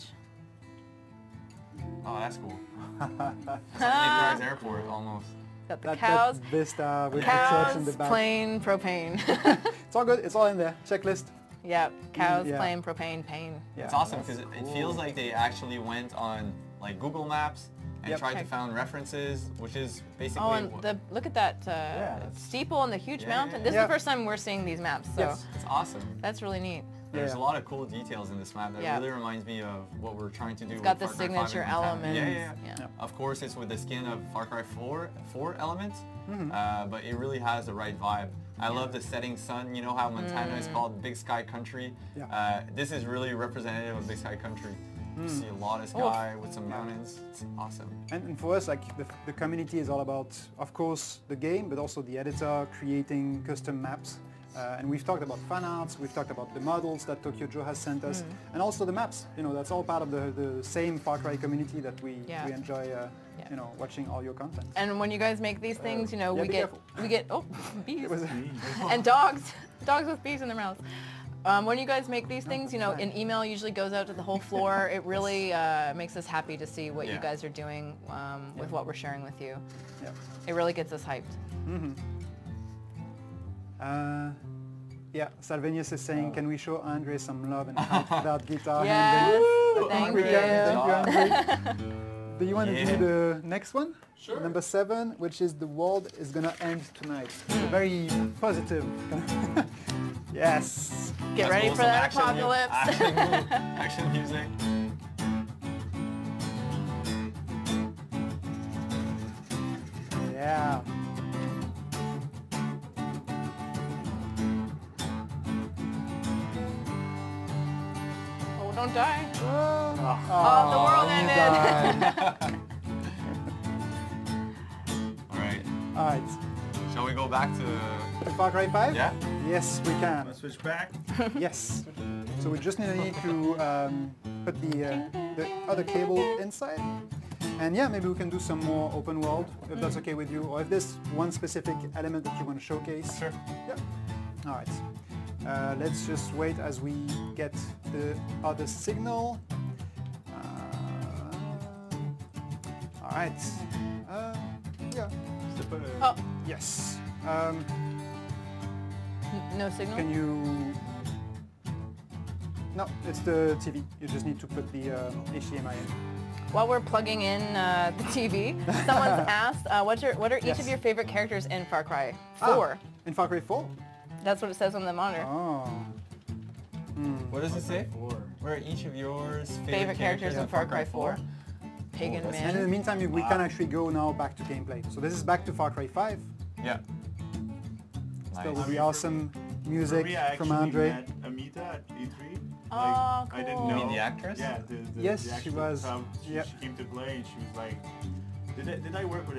Oh, that's cool. It's like Nick Rye's airport, almost. Got the that, cows. That vista with cows, the church in the back. Plane, propane. It's all good. It's all in there. Checklist. Yeah. Cows, mm, yeah. plane, propane, pain. Yeah, it's awesome because cool. it feels like they actually went on like Google Maps and yep. tried Check. to find references, which is basically. Oh, and the, look at that uh, yeah, steeple and the huge yeah, mountain. Yeah, yeah. This yep. is the first time we're seeing these maps, so yes. it's awesome. That's really neat. There's yeah. a lot of cool details in this map that yeah. really reminds me of what we're trying to do. It's got with the Far signature element. Yeah, yeah, yeah. yeah. Of course, it's with the skin of Far Cry four elements, mm-hmm. uh, but it really has the right vibe. I yeah. love the setting sun. You know how Montana mm. is called Big Sky Country. Yeah. Uh, this is really representative of Big Sky Country. Mm. You see a lot of sky oh. with some mountains. It's awesome. And, and for us, like the, the community is all about, of course, the game, but also the editor creating custom maps. Uh, and we've talked about fan arts, we've talked about the models that Tokyo Joe has sent us, mm. and also the maps. You know, that's all part of the, the same Far Cry community that we, yeah. we enjoy, uh, yeah. you know, watching all your content. And when you guys make these things, you know, uh, yeah, we get, careful. we get, oh, bees, and dogs, dogs with bees in their mouths. Um, when you guys make these things, you know, an email usually goes out to the whole floor. It really uh, makes us happy to see what yeah. you guys are doing um, with yeah. what we're sharing with you. Yeah. It really gets us hyped. Mm-hmm. Uh, yeah, Salvenius is saying, oh. can we show Andre some love and help without guitar? Yes, thank you. Thank you, Andre. Do you want yeah. to do the next one? Sure. Number seven, which is the world is gonna end tonight. Mm. Very positive. yes. Get That's ready for that action apocalypse. Action, action music. Yeah. Don't die. Oh, oh, oh the world ended. All right. All right. Shall we go back to Far Cry five? Yeah. Yes, we can. Let's switch back. Yes. So we just need to um, put the uh, the other cable inside, and yeah, maybe we can do some more open world if mm. that's okay with you, or if there's one specific element that you want to showcase. Sure. Yeah. All right. Uh, let's just wait as we get the other signal. Uh, all right. Uh, yeah. Oh. Yes. Um, no signal? Can you... No, it's the T V. You just need to put the uh, H D M I in. While we're plugging in uh, the T V, someone's asked, uh, what's your, what are each yes. of your favorite characters in Far Cry four? Ah, in Far Cry four? That's what it says on the monitor. Oh. Mm. What does it say? Where are each of yours favorite, favorite characters in Far Cry four? Pagan oh, man. And in the meantime, you, we wow. can actually go now back to gameplay. So this is back to Far Cry five. Yeah. Nice. Still really awesome music from Andre. Met Amita at E three. Like, oh, cool. I didn't know. You mean the actress? Yeah. The, the, yes, the she was. From, she, yeah. she came to play and she was like, Did I, did I work with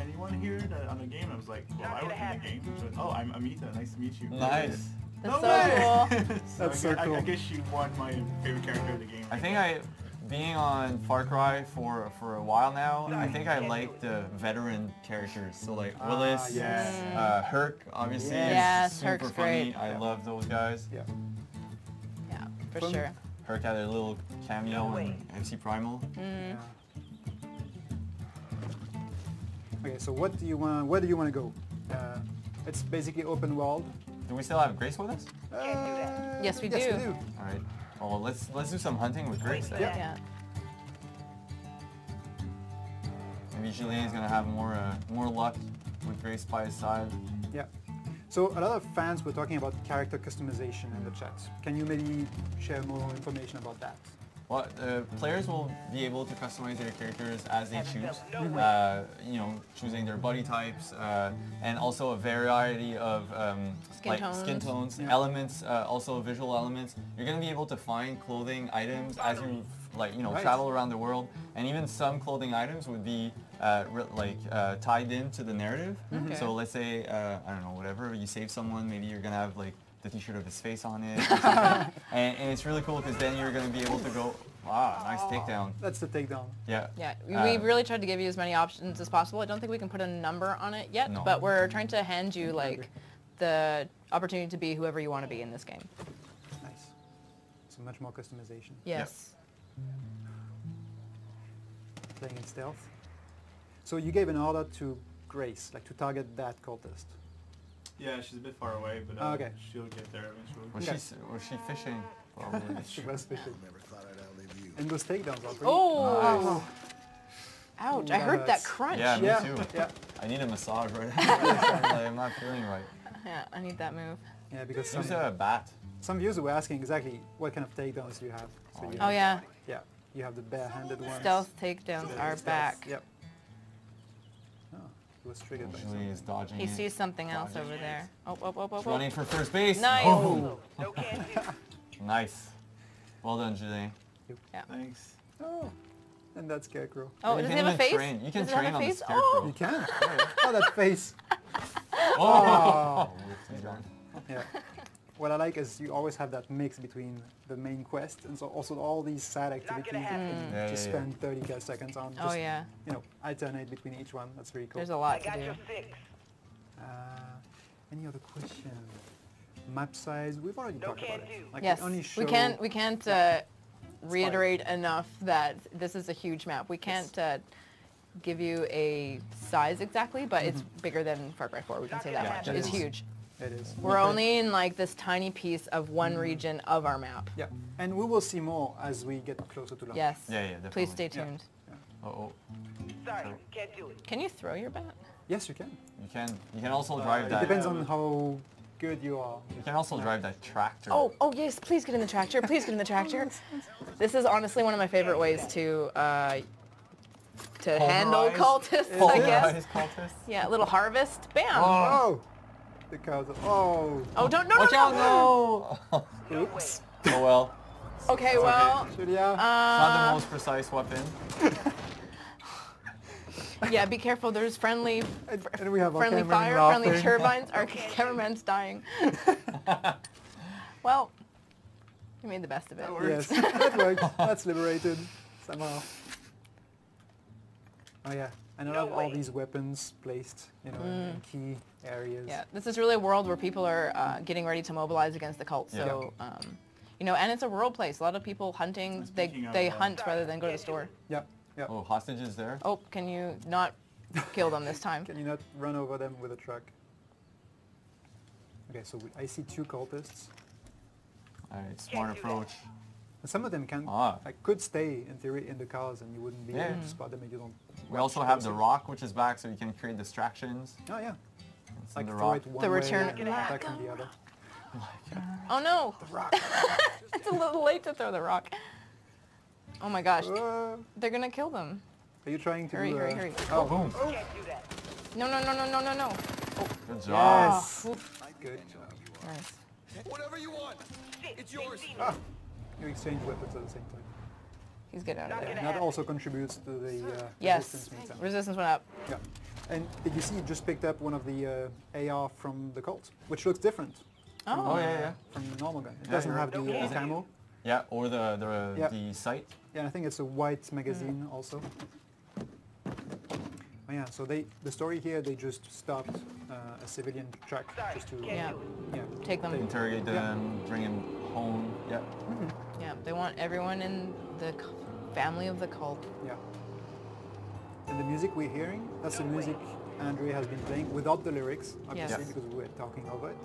anyone here that, on the game? I was like, well, I work in the game. Like, oh, I'm Amita. Nice to meet you. Nice. That's no so way. Cool. so That's I, so cool. I, I guess she won my favorite character of the game. I think I, being on Far Cry for for a while now, I think I like the veteran characters. So like Willis, uh, yes. uh, Herc, obviously. Yes, is super Herc's funny. Great. I yeah. love those guys. Yeah. Yeah, for From, sure. Herc had a little cameo in M C Primal. Mm. Yeah. Okay, so what do you want? Where do you want to go? Uh, it's basically open world. Do we still have Grace with us? Uh, Can't do that. Yes, we yes, do. Yes, we do. All right. Oh, well, let's let's do some hunting with Grace then. Yeah. yeah. Maybe Julien is gonna have more uh, more luck with Grace by his side. Yeah. So a lot of fans were talking about character customization in the chat. Can you maybe share more information about that? Well, uh, players will be able to customize their characters as they choose, uh, you know, choosing their body types uh, and also a variety of um, skin, like, tones. skin tones, yeah. elements, uh, also visual elements. You're going to be able to find clothing items as you, like, you know, right. travel around the world, and even some clothing items would be uh, re like uh, tied into the narrative. Mm-hmm. Okay. So let's say, uh, I don't know, whatever, you save someone, maybe you're going to have like the t-shirt of his face on it. and, and it's really cool because then you're going to be able to go, wow, nice takedown. That's the takedown. Yeah. Yeah, we um, really tried to give you as many options as possible. I don't think we can put a number on it yet, no. but we're trying to hand you like the opportunity to be whoever you want to be in this game. Nice. So much more customization. Yes. Yep. Playing in stealth. So you gave an order to Grace, like to target that cultist. Yeah, she's a bit far away, but uh, okay. she'll get there eventually. Was, okay. she, was she fishing? Probably. She was fishing. Never thought I'd outlive you. And those takedowns are pretty. Oh! Nice. Ouch, I heard that crunch. Yeah, me yeah. too. Yeah. I need a massage right now. I'm not feeling right. Yeah, I need that move. Yeah, because some, a bat? Some viewers were asking exactly what kind of takedowns do you have. So oh, you have, yeah. Yeah, you have the bare-handed ones. Stealth takedowns yeah, are stealth. back. Yep. Oh, he was triggered by something. He's dodging He it. sees something else dodging over it. there. Oh, oh, oh, oh, oh. Running for first base. Nice. Oh. No can do. Nice. Well done, Julien. Yeah. Thanks. Oh. And that's Scarecrow. Oh, yeah, does he have a face? Train. You can does train on the Scarecrow. Oh. You can. Oh, that face. Oh. Yeah. What I like is you always have that mix between the main quest and so also all these side activities mm. that yeah, just yeah, spend yeah. thirty seconds on. Just, oh yeah. You know, alternate between each one. That's really cool. There's a lot I to do. Uh, any other question? Map size? We've already no talked about do. it. Like yes. We, only show we can't. We can't. Uh, reiterate enough that this is a huge map. We can't uh, give you a size exactly, but mm-hmm. it's bigger than Far Cry four. We can say that yeah, much. It it's is. huge. It is. We're okay. only in like this tiny piece of one mm-hmm. region of our map. Yeah, and we will see more as we get closer to launch. Yes. Yeah, yeah, definitely. Please stay tuned. Yeah. Yeah. Uh-oh. Sorry, can't do it. Can you throw your bat? Yes, you can. You can. You can also uh, drive it that. It depends on how good you are. You can also drive that tractor. Oh, oh yes, please get in the tractor. Please get in the tractor. This is honestly one of my favorite ways to uh, to Pulverize. handle cultists, Pulverize. I guess. Cultists. Yeah, a little harvest. Bam! Oh! The cows are, oh! Oh, don't, no, Watch no, no! Watch out, no! Oops. Oh well. Okay, it's well. Okay. Should, yeah. uh, it's not the most precise weapon. Yeah, be careful. There's friendly, and, and we have friendly fire, laughing. friendly turbines. Our cameraman's dying. Well, we made the best of it. That works. Yes, that works. That's liberated somehow. Oh yeah, and I love all these weapons placed, you know, mm. in key areas. Yeah, this is really a world where people are uh, getting ready to mobilize against the cult. Yeah. So, um, you know, and it's a rural place. A lot of people hunting. Speaking they they hunt rather than go to the store. Yep. Yep. Oh, hostages there? Oh, can you not kill them this time? Can you not run over them with a truck? Okay, so we, I see two cultists. All right, smart approach. And some of them can, ah. like, could stay, in theory, in the cars, and you wouldn't be yeah. able to spot them if you don't... We also have the rock, which is back, so you can create distractions. Oh, yeah. It's like the throw rock. it one the return way and attack from the other. Oh, no! The rock. It's a little late to throw the rock. Oh my gosh, uh, they're gonna kill them. Are you trying to hurry, uh, hurry, hurry. Oh, boom. Oh. No, no, no, no, no, no, no. Oh. Good job. Yes. Good job. Nice. Whatever you want, it's yours. Ah. You exchange weapons at the same time. He's good out of there. And that also contributes to the uh, yes. resistance. Yes, resistance went up. Yeah. And did you see you just picked up one of the uh, A R from the cult, which looks different. Oh, from, oh yeah, yeah. From the normal gun. It yeah, doesn't have the uh, camo. Yeah, or the the, uh, yeah. the sight. Yeah, I think it's a white magazine mm. also. Oh yeah, so they the story here they just stopped uh, a civilian truck just to yeah, yeah. take them, interrogate them, yeah. bring them home. Yeah. Mm-hmm. Yeah, they want everyone in the family of the cult. Yeah. And the music we're hearing, that's no the music way. Andre has been playing without the lyrics, obviously yes. because we were talking over it.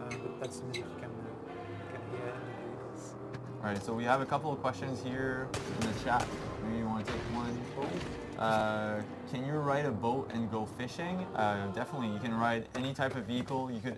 Uh, but that's the music you can uh, can hear. Alright, so we have a couple of questions here in the chat. Maybe you want to take one. Uh, can you ride a boat and go fishing? Uh, definitely, you can ride any type of vehicle. You could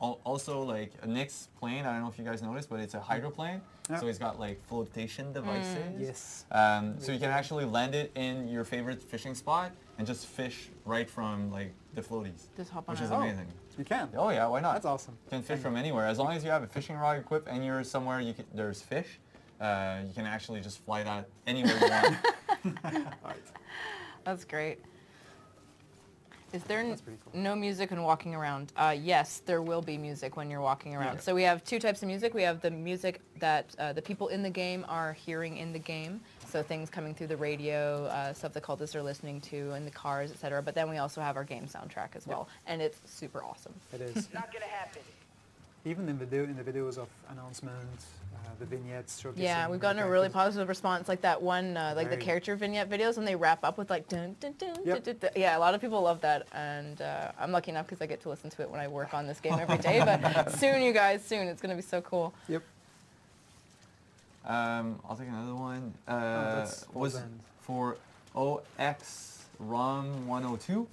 al also, like, Nick's plane, I don't know if you guys noticed, but it's a hydroplane. Yep. So it's got, like, flotation devices. Mm. Yes. Um, so you can actually land it in your favorite fishing spot and just fish right from, like, the floaties. Just hop on Which is oh. amazing. You can. Oh yeah, why not? That's awesome. You can fish from anywhere. As long as you have a fishing rod equipped and you're somewhere you can, there's fish, uh, you can actually just fly that anywhere you want. All right. That's great. Is there That's pretty cool. no music when walking around? Uh, yes, there will be music when you're walking around. Yeah. So we have two types of music. We have the music that uh, the people in the game are hearing in the game. So things coming through the radio, uh, stuff the cultists are listening to in the cars, et cetera. But then we also have our game soundtrack as well, yeah. and it's super awesome. It is. Not gonna happen. Even in the video, in the videos of announcements, uh, the vignettes. Yeah, we've gotten a really positive response, like that one, uh, like Very. the character vignette videos, and they wrap up with like dun dun dun. Yep. dun, dun, dun. Yeah, a lot of people love that, and uh, I'm lucky enough because I get to listen to it when I work on this game every day. But soon, you guys, soon, it's gonna be so cool. Yep. Um, I'll take another one. Uh, oh, was for O X ROM one oh two.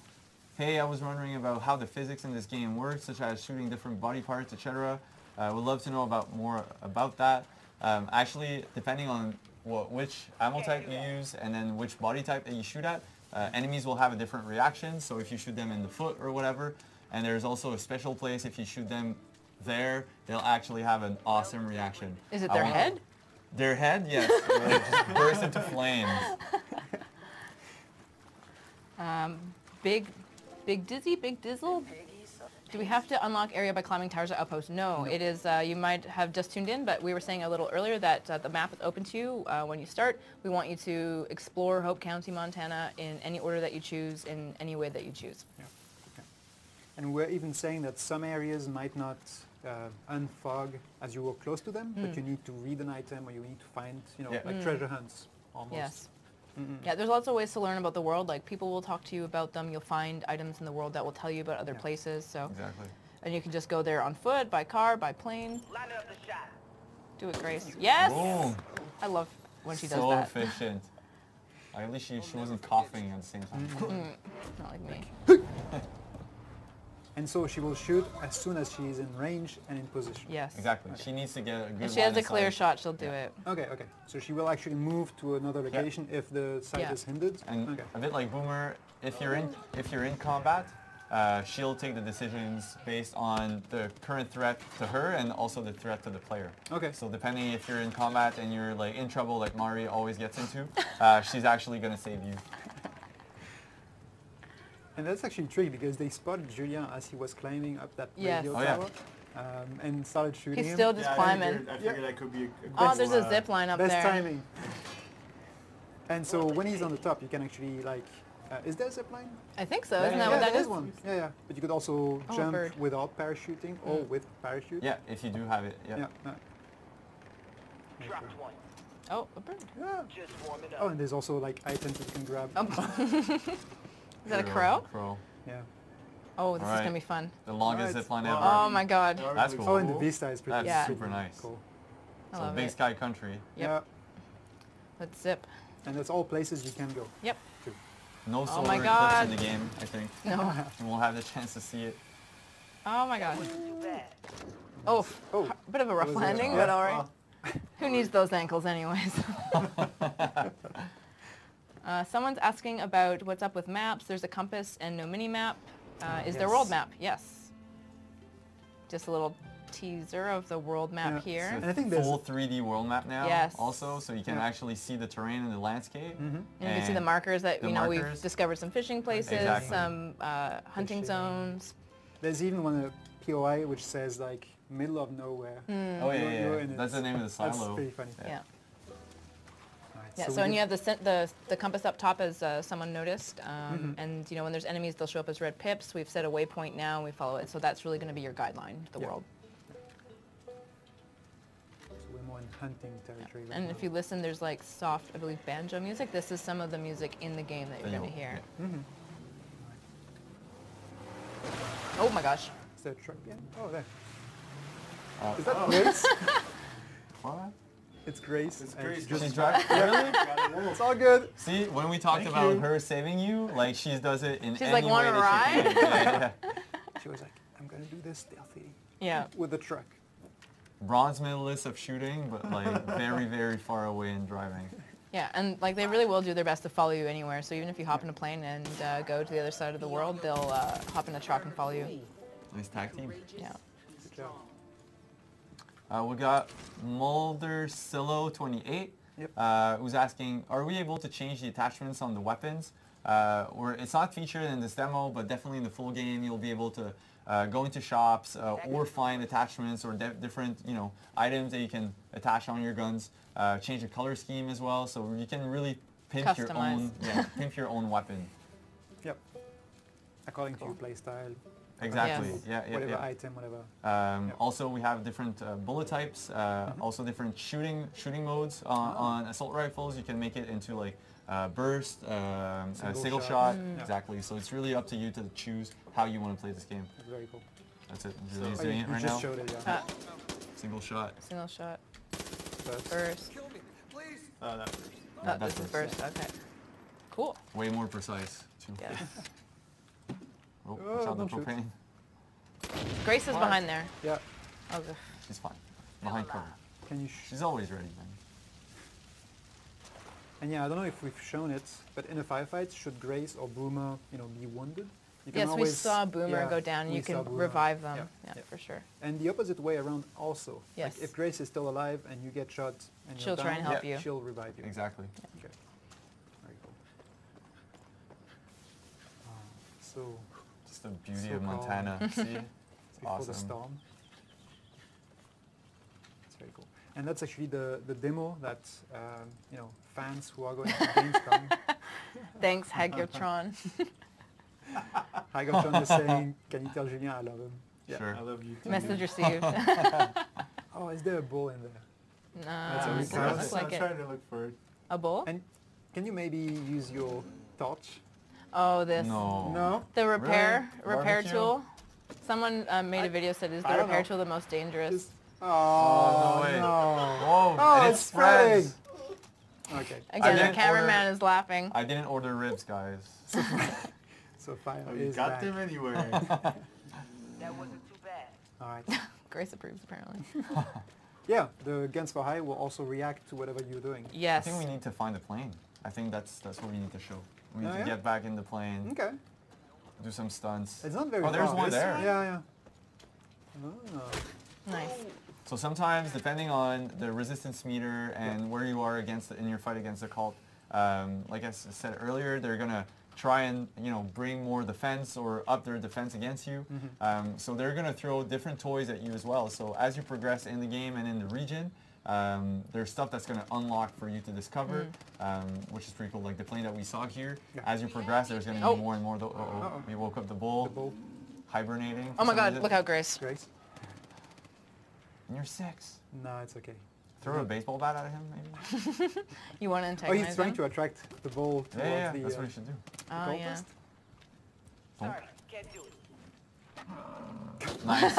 Hey, I was wondering about how the physics in this game works, such as shooting different body parts, et cetera. I uh, would love to know about more about that. Um, actually, depending on what, which ammo type you use and then which body type that you shoot at, uh, enemies will have a different reaction. So if you shoot them in the foot or whatever, and there's also a special place if you shoot them there, they'll actually have an awesome reaction. Is it their head? To, their head, yes. They just burst into flames. Um, big, big dizzy, big dizzle. Do we have to unlock area by climbing towers or outposts? No, no. It is, uh, you might have just tuned in, but we were saying a little earlier that uh, the map is open to you uh, when you start. We want you to explore Hope County, Montana in any order that you choose, in any way that you choose. Yeah. Okay. And we're even saying that some areas might not uh, unfog as you walk close to them, mm. but you need to read an item or you need to find, you know, yeah. like mm. treasure hunts almost. Yes. Mm-hmm. Yeah, there's lots of ways to learn about the world. Like, people will talk to you about them. You'll find items in the world that will tell you about other yeah. places. So, exactly. And you can just go there on foot, by car, by plane. Line up the shot. Do it, Grace. Yes! Boom. I love when she does so that. So efficient. At least she, she wasn't coughing at the same time. Mm-hmm. Not like me. And so she will shoot as soon as she is in range and in position. Yes. Exactly. Okay. She needs to get a good If she has a clear shot, she'll do yeah. it. Okay, okay. So she will actually move to another location yeah. if the site yeah. is hindered. And okay. a bit like Boomer, if you're in if you're in combat, uh, she'll take the decisions based on the current threat to her and also the threat to the player. Okay. So depending if you're in combat and you're like in trouble, like Mari always gets into, uh, she's actually gonna save you. And that's actually tricky because they spotted Julien as he was climbing up that yes. radio oh, tower yeah. um, and started shooting. He's still him. just yeah, climbing. I figured, I figured yeah. that could be a, a oh, there's uh, a zip line up best there. Best timing. And so when he's on the top, you can actually like, uh, is there a zip line? I think so. Yeah, Isn't yeah, that yeah, what that there is? One. Yeah, yeah. But you could also oh, jump bird. without parachuting mm. or with parachute. Yeah, if you do have it. Yeah. yeah no. Dropped one. Oh, a bird. Yeah. Just warm it up. Oh, and there's also like items that you can grab. Oh. Is that a crow? Crow. Yeah. Oh, this right. is going to be fun. The longest right. zipline ever. Oh, my God. That's cool. Oh, and the vista is pretty That's yeah. super nice. Cool. I so, love big it. sky country. Yep. Yeah. Let's zip. And that's all places you can go. Yep. To. No solar oh eclipse in the game, I think. No. And we'll have the chance to see it. Oh, my God. Oh, oh. a bit of a rough landing, but all right. Uh. Who needs those ankles anyways? Uh, someone's asking about what's up with maps. There's a compass and no mini-map. Uh, is yes. there world map? Yes. Just a little teaser of the world map yeah. here. So and I think there's full three D world map now yes. also, so you can yeah. actually see the terrain and the landscape. Mm-hmm. And, and you can see the markers that, the you know, markers. we've discovered some fishing places, exactly. some uh, hunting fishing. zones. There's even one P O I which says, like, middle of nowhere. Mm. Oh, yeah, yeah, yeah. That's the name of the silo. That's pretty funny. Yeah. yeah. Yeah, so, so when you have the, the the compass up top, as uh, someone noticed, um, mm-hmm. and you know when there's enemies, they'll show up as red pips. We've set a waypoint now, and we follow it. So that's really going to be your guideline to the yeah. world. So we're more in hunting territory. Yeah. Right and now. If you listen, there's like soft, I believe, banjo music. This is some of the music in the game that you're going to hear. Yeah. Mm-hmm. Oh my gosh! Is there a truck again? Oh, there. Uh, is that oh. Grace? What? It's Grace. It's Grace. Just she's driving. Really? It's all good. See, when we talked Thank about you. her saving you, like she does it in she's any like, way wanna that ride? she can. Yeah, yeah. She was like, I'm gonna do this stealthy. Yeah. With the truck. Bronze medalist of shooting, but like very, very far away in driving. Yeah, and like they really will do their best to follow you anywhere. So even if you hop yeah. in a plane and uh, go to the other side of the world, they'll uh, hop in a truck and follow you. Nice tag team. Yeah. Good job. Uh, we got Mulder Silo twenty-eight, yep. uh, who's asking, are we able to change the attachments on the weapons? Uh, or it's not featured in this demo, but definitely in the full game, you'll be able to uh, go into shops uh, or find attachments or different, you know, items that you can attach on your guns. Uh, change the color scheme as well, so you can really pimp Customize. your own, yeah, pimp your own weapon. Yep, according cool. to your playstyle. Exactly. Yes. Yeah, yeah. Whatever yeah. item, whatever. Um, yep. Also, we have different uh, bullet types. Uh, mm-hmm. Also, different shooting shooting modes on, oh. on assault rifles. You can make it into like uh, burst, uh, single, uh, single shot. shot. Mm. Yeah. Exactly. So it's really up to you to choose how you want to play this game. That's very cool. That's it. So, oh, doing you, it right just now. Showed it, yeah. ah. Single shot. Single shot. Burst. Burst. Kill me, please. Uh, that burst. Oh, no, that's this burst. Is burst. Okay. Cool. Way more precise, too. Yeah. Oh, oh, found the propane. Grace is behind there. Yeah. Oh, she's fine. Behind cover. Can you sh she's always ready, man. And yeah, I don't know if we've shown it, but in a firefight, should Grace or Boomer, you know, be wounded? You can yes, always, we saw Boomer yeah, go down. You can revive them, yeah. Yeah, yeah, for sure. And the opposite way around also. Yes. Like if Grace is still alive and you get shot, and she'll you're try down, and help yeah. you. She'll revive you. Exactly. Yeah. Okay. Very cool. Um, so. Just the beauty so of Montana. See, it's before awesome. The storm. It's very cool. And that's actually the the demo that um, you know fans who are going to Gamescom. Thanks, Hagertron. Hagertron is saying, "Can you tell Julien I love him?" Yeah, sure. I love you too. Message received. Oh, is there a bowl in there? No. That's I was like trying to look for it. A bowl? And can you maybe use your torch? Oh, this. No. No. The repair really? repair Barbecue? tool. Someone uh, made I, a video said, "Is the repair know. tool the most dangerous?" Just, oh, oh no way! No. Whoa! Oh, and it's spreading. spreading. Okay. Again, the cameraman order, is laughing. I didn't order ribs, guys. So fire oh, is got back. them anyway. That wasn't too bad. All right. Grace approves, apparently. Yeah, the guns for high will also react to whatever you're doing. Yes. I think we need to find a plane. I think that's that's what we need to show. We need oh, to yeah? get back in the plane. Okay. Do some stunts. It's not very. Oh, there's far. one it's, there. Yeah, yeah. Oh. Nice. So sometimes, depending on the resistance meter and yeah. where you are against the, in your fight against the cult, um, like I said earlier, they're gonna try and you know bring more defense or up their defense against you. Mm-hmm. um, so they're gonna throw different toys at you as well. So as you progress in the game and in the region, um, there's stuff that's gonna unlock for you to discover, mm-hmm. um, which is pretty cool. Like the plane that we saw here. Yeah. As you progress, there's gonna oh. be more and more. Uh -oh. Uh -oh. We woke up the bull, the bull. hibernating. Oh my God! Look out, Grace. Grace. And you're six. No, it's okay. Throw a baseball bat at him, maybe? You want to antagonize him? Oh, he's trying him? to attract the ball towards yeah, yeah, the... Yeah, that's uh, what he should do. Oh, yeah. Sorry, can't do it. Nice.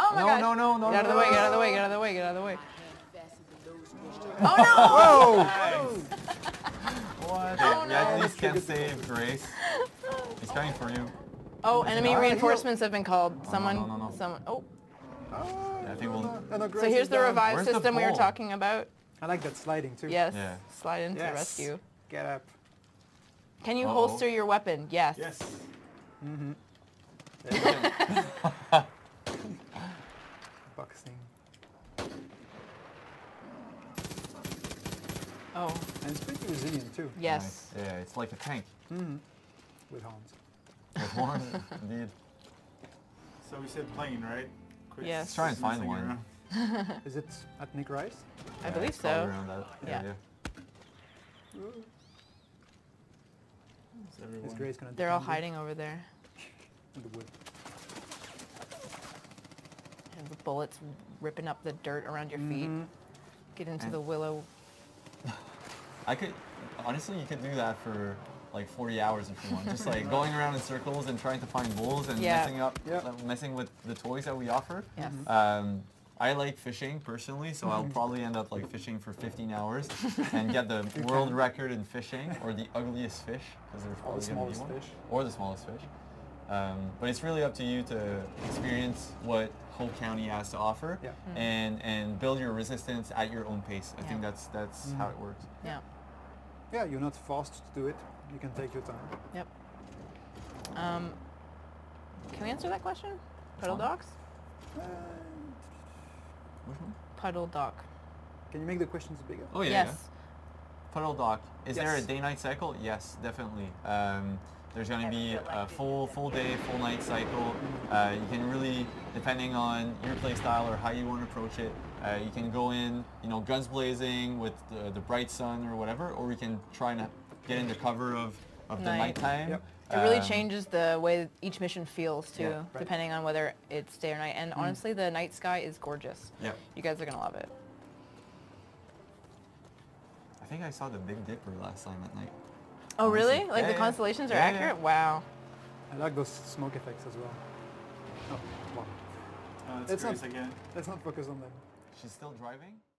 Oh, my no, God. No, no, no, no. Get out of the way, get out of the way, get out of the way, get out of the way. Oh, no! Whoa! What? Oh, no. Yeah, at least can't save Grace. He's coming for you. Oh, enemy no, reinforcements no. have been called. Oh, someone... No, no, no, no. Someone... Oh. Oh, yeah, I think we'll no, no, so here's the revive Where's system the we were talking about. I like that sliding too. Yes. Yeah. Slide into yes. rescue. Get up. Can you uh-oh. holster your weapon? Yes. Yes. Mm-hmm. There you go. Boxing. Oh. And it's pretty resilient too. Yes. Nice. Yeah, it's like a tank. Mm-hmm. With horns. With horns, indeed. So we said plane, right? Yes. Let's try and find one. Is it at Nick Rye's? I yeah, believe so. Around that yeah. Area. Is Grace gonna They're all hiding over there. In the wood. And the bullets ripping up the dirt around your feet. Mm-hmm. Get into and the willow. I could, honestly, you could do that for like forty hours if you want. Just like going around in circles and trying to find bulls and yeah. messing up, yep. uh, messing with the toys that we offer. Yes. Um, I like fishing personally, so I'll probably end up like fishing for fifteen hours and get the world record in fishing or the ugliest fish because there's probably the smallest fish. Or the smallest fish. Um, but it's really up to you to experience what Hope County has to offer yeah. mm. and, and build your resistance at your own pace. I yeah. think that's, that's mm. how it works. Yeah. Yeah, you're not forced to do it. You can take your time. Yep. Um, can we answer that question? Puddle docs? Uh, which one? Puddle doc. Can you make the questions bigger? Oh, yeah. Yes. Yeah. Puddle doc. Is yes. there a day-night cycle? Yes, definitely. Um, there's going to be a full full day, full night cycle. Uh, you can really, depending on your play style or how you want to approach it, uh, you can go in, you know, guns blazing with the, the bright sun or whatever, or we can try and get into cover of, of the nighttime. Yep. Um, it really changes the way each mission feels too, yeah, right. depending on whether it's day or night. And mm. honestly, the night sky is gorgeous. Yeah. You guys are gonna love it. I think I saw the Big Dipper last time at night. Oh really? Like yeah, the yeah. constellations are yeah, accurate? Yeah. Wow. I like those smoke effects as well. Oh, wow. Uh, that's not, again. Let's not focus on them. She's still driving?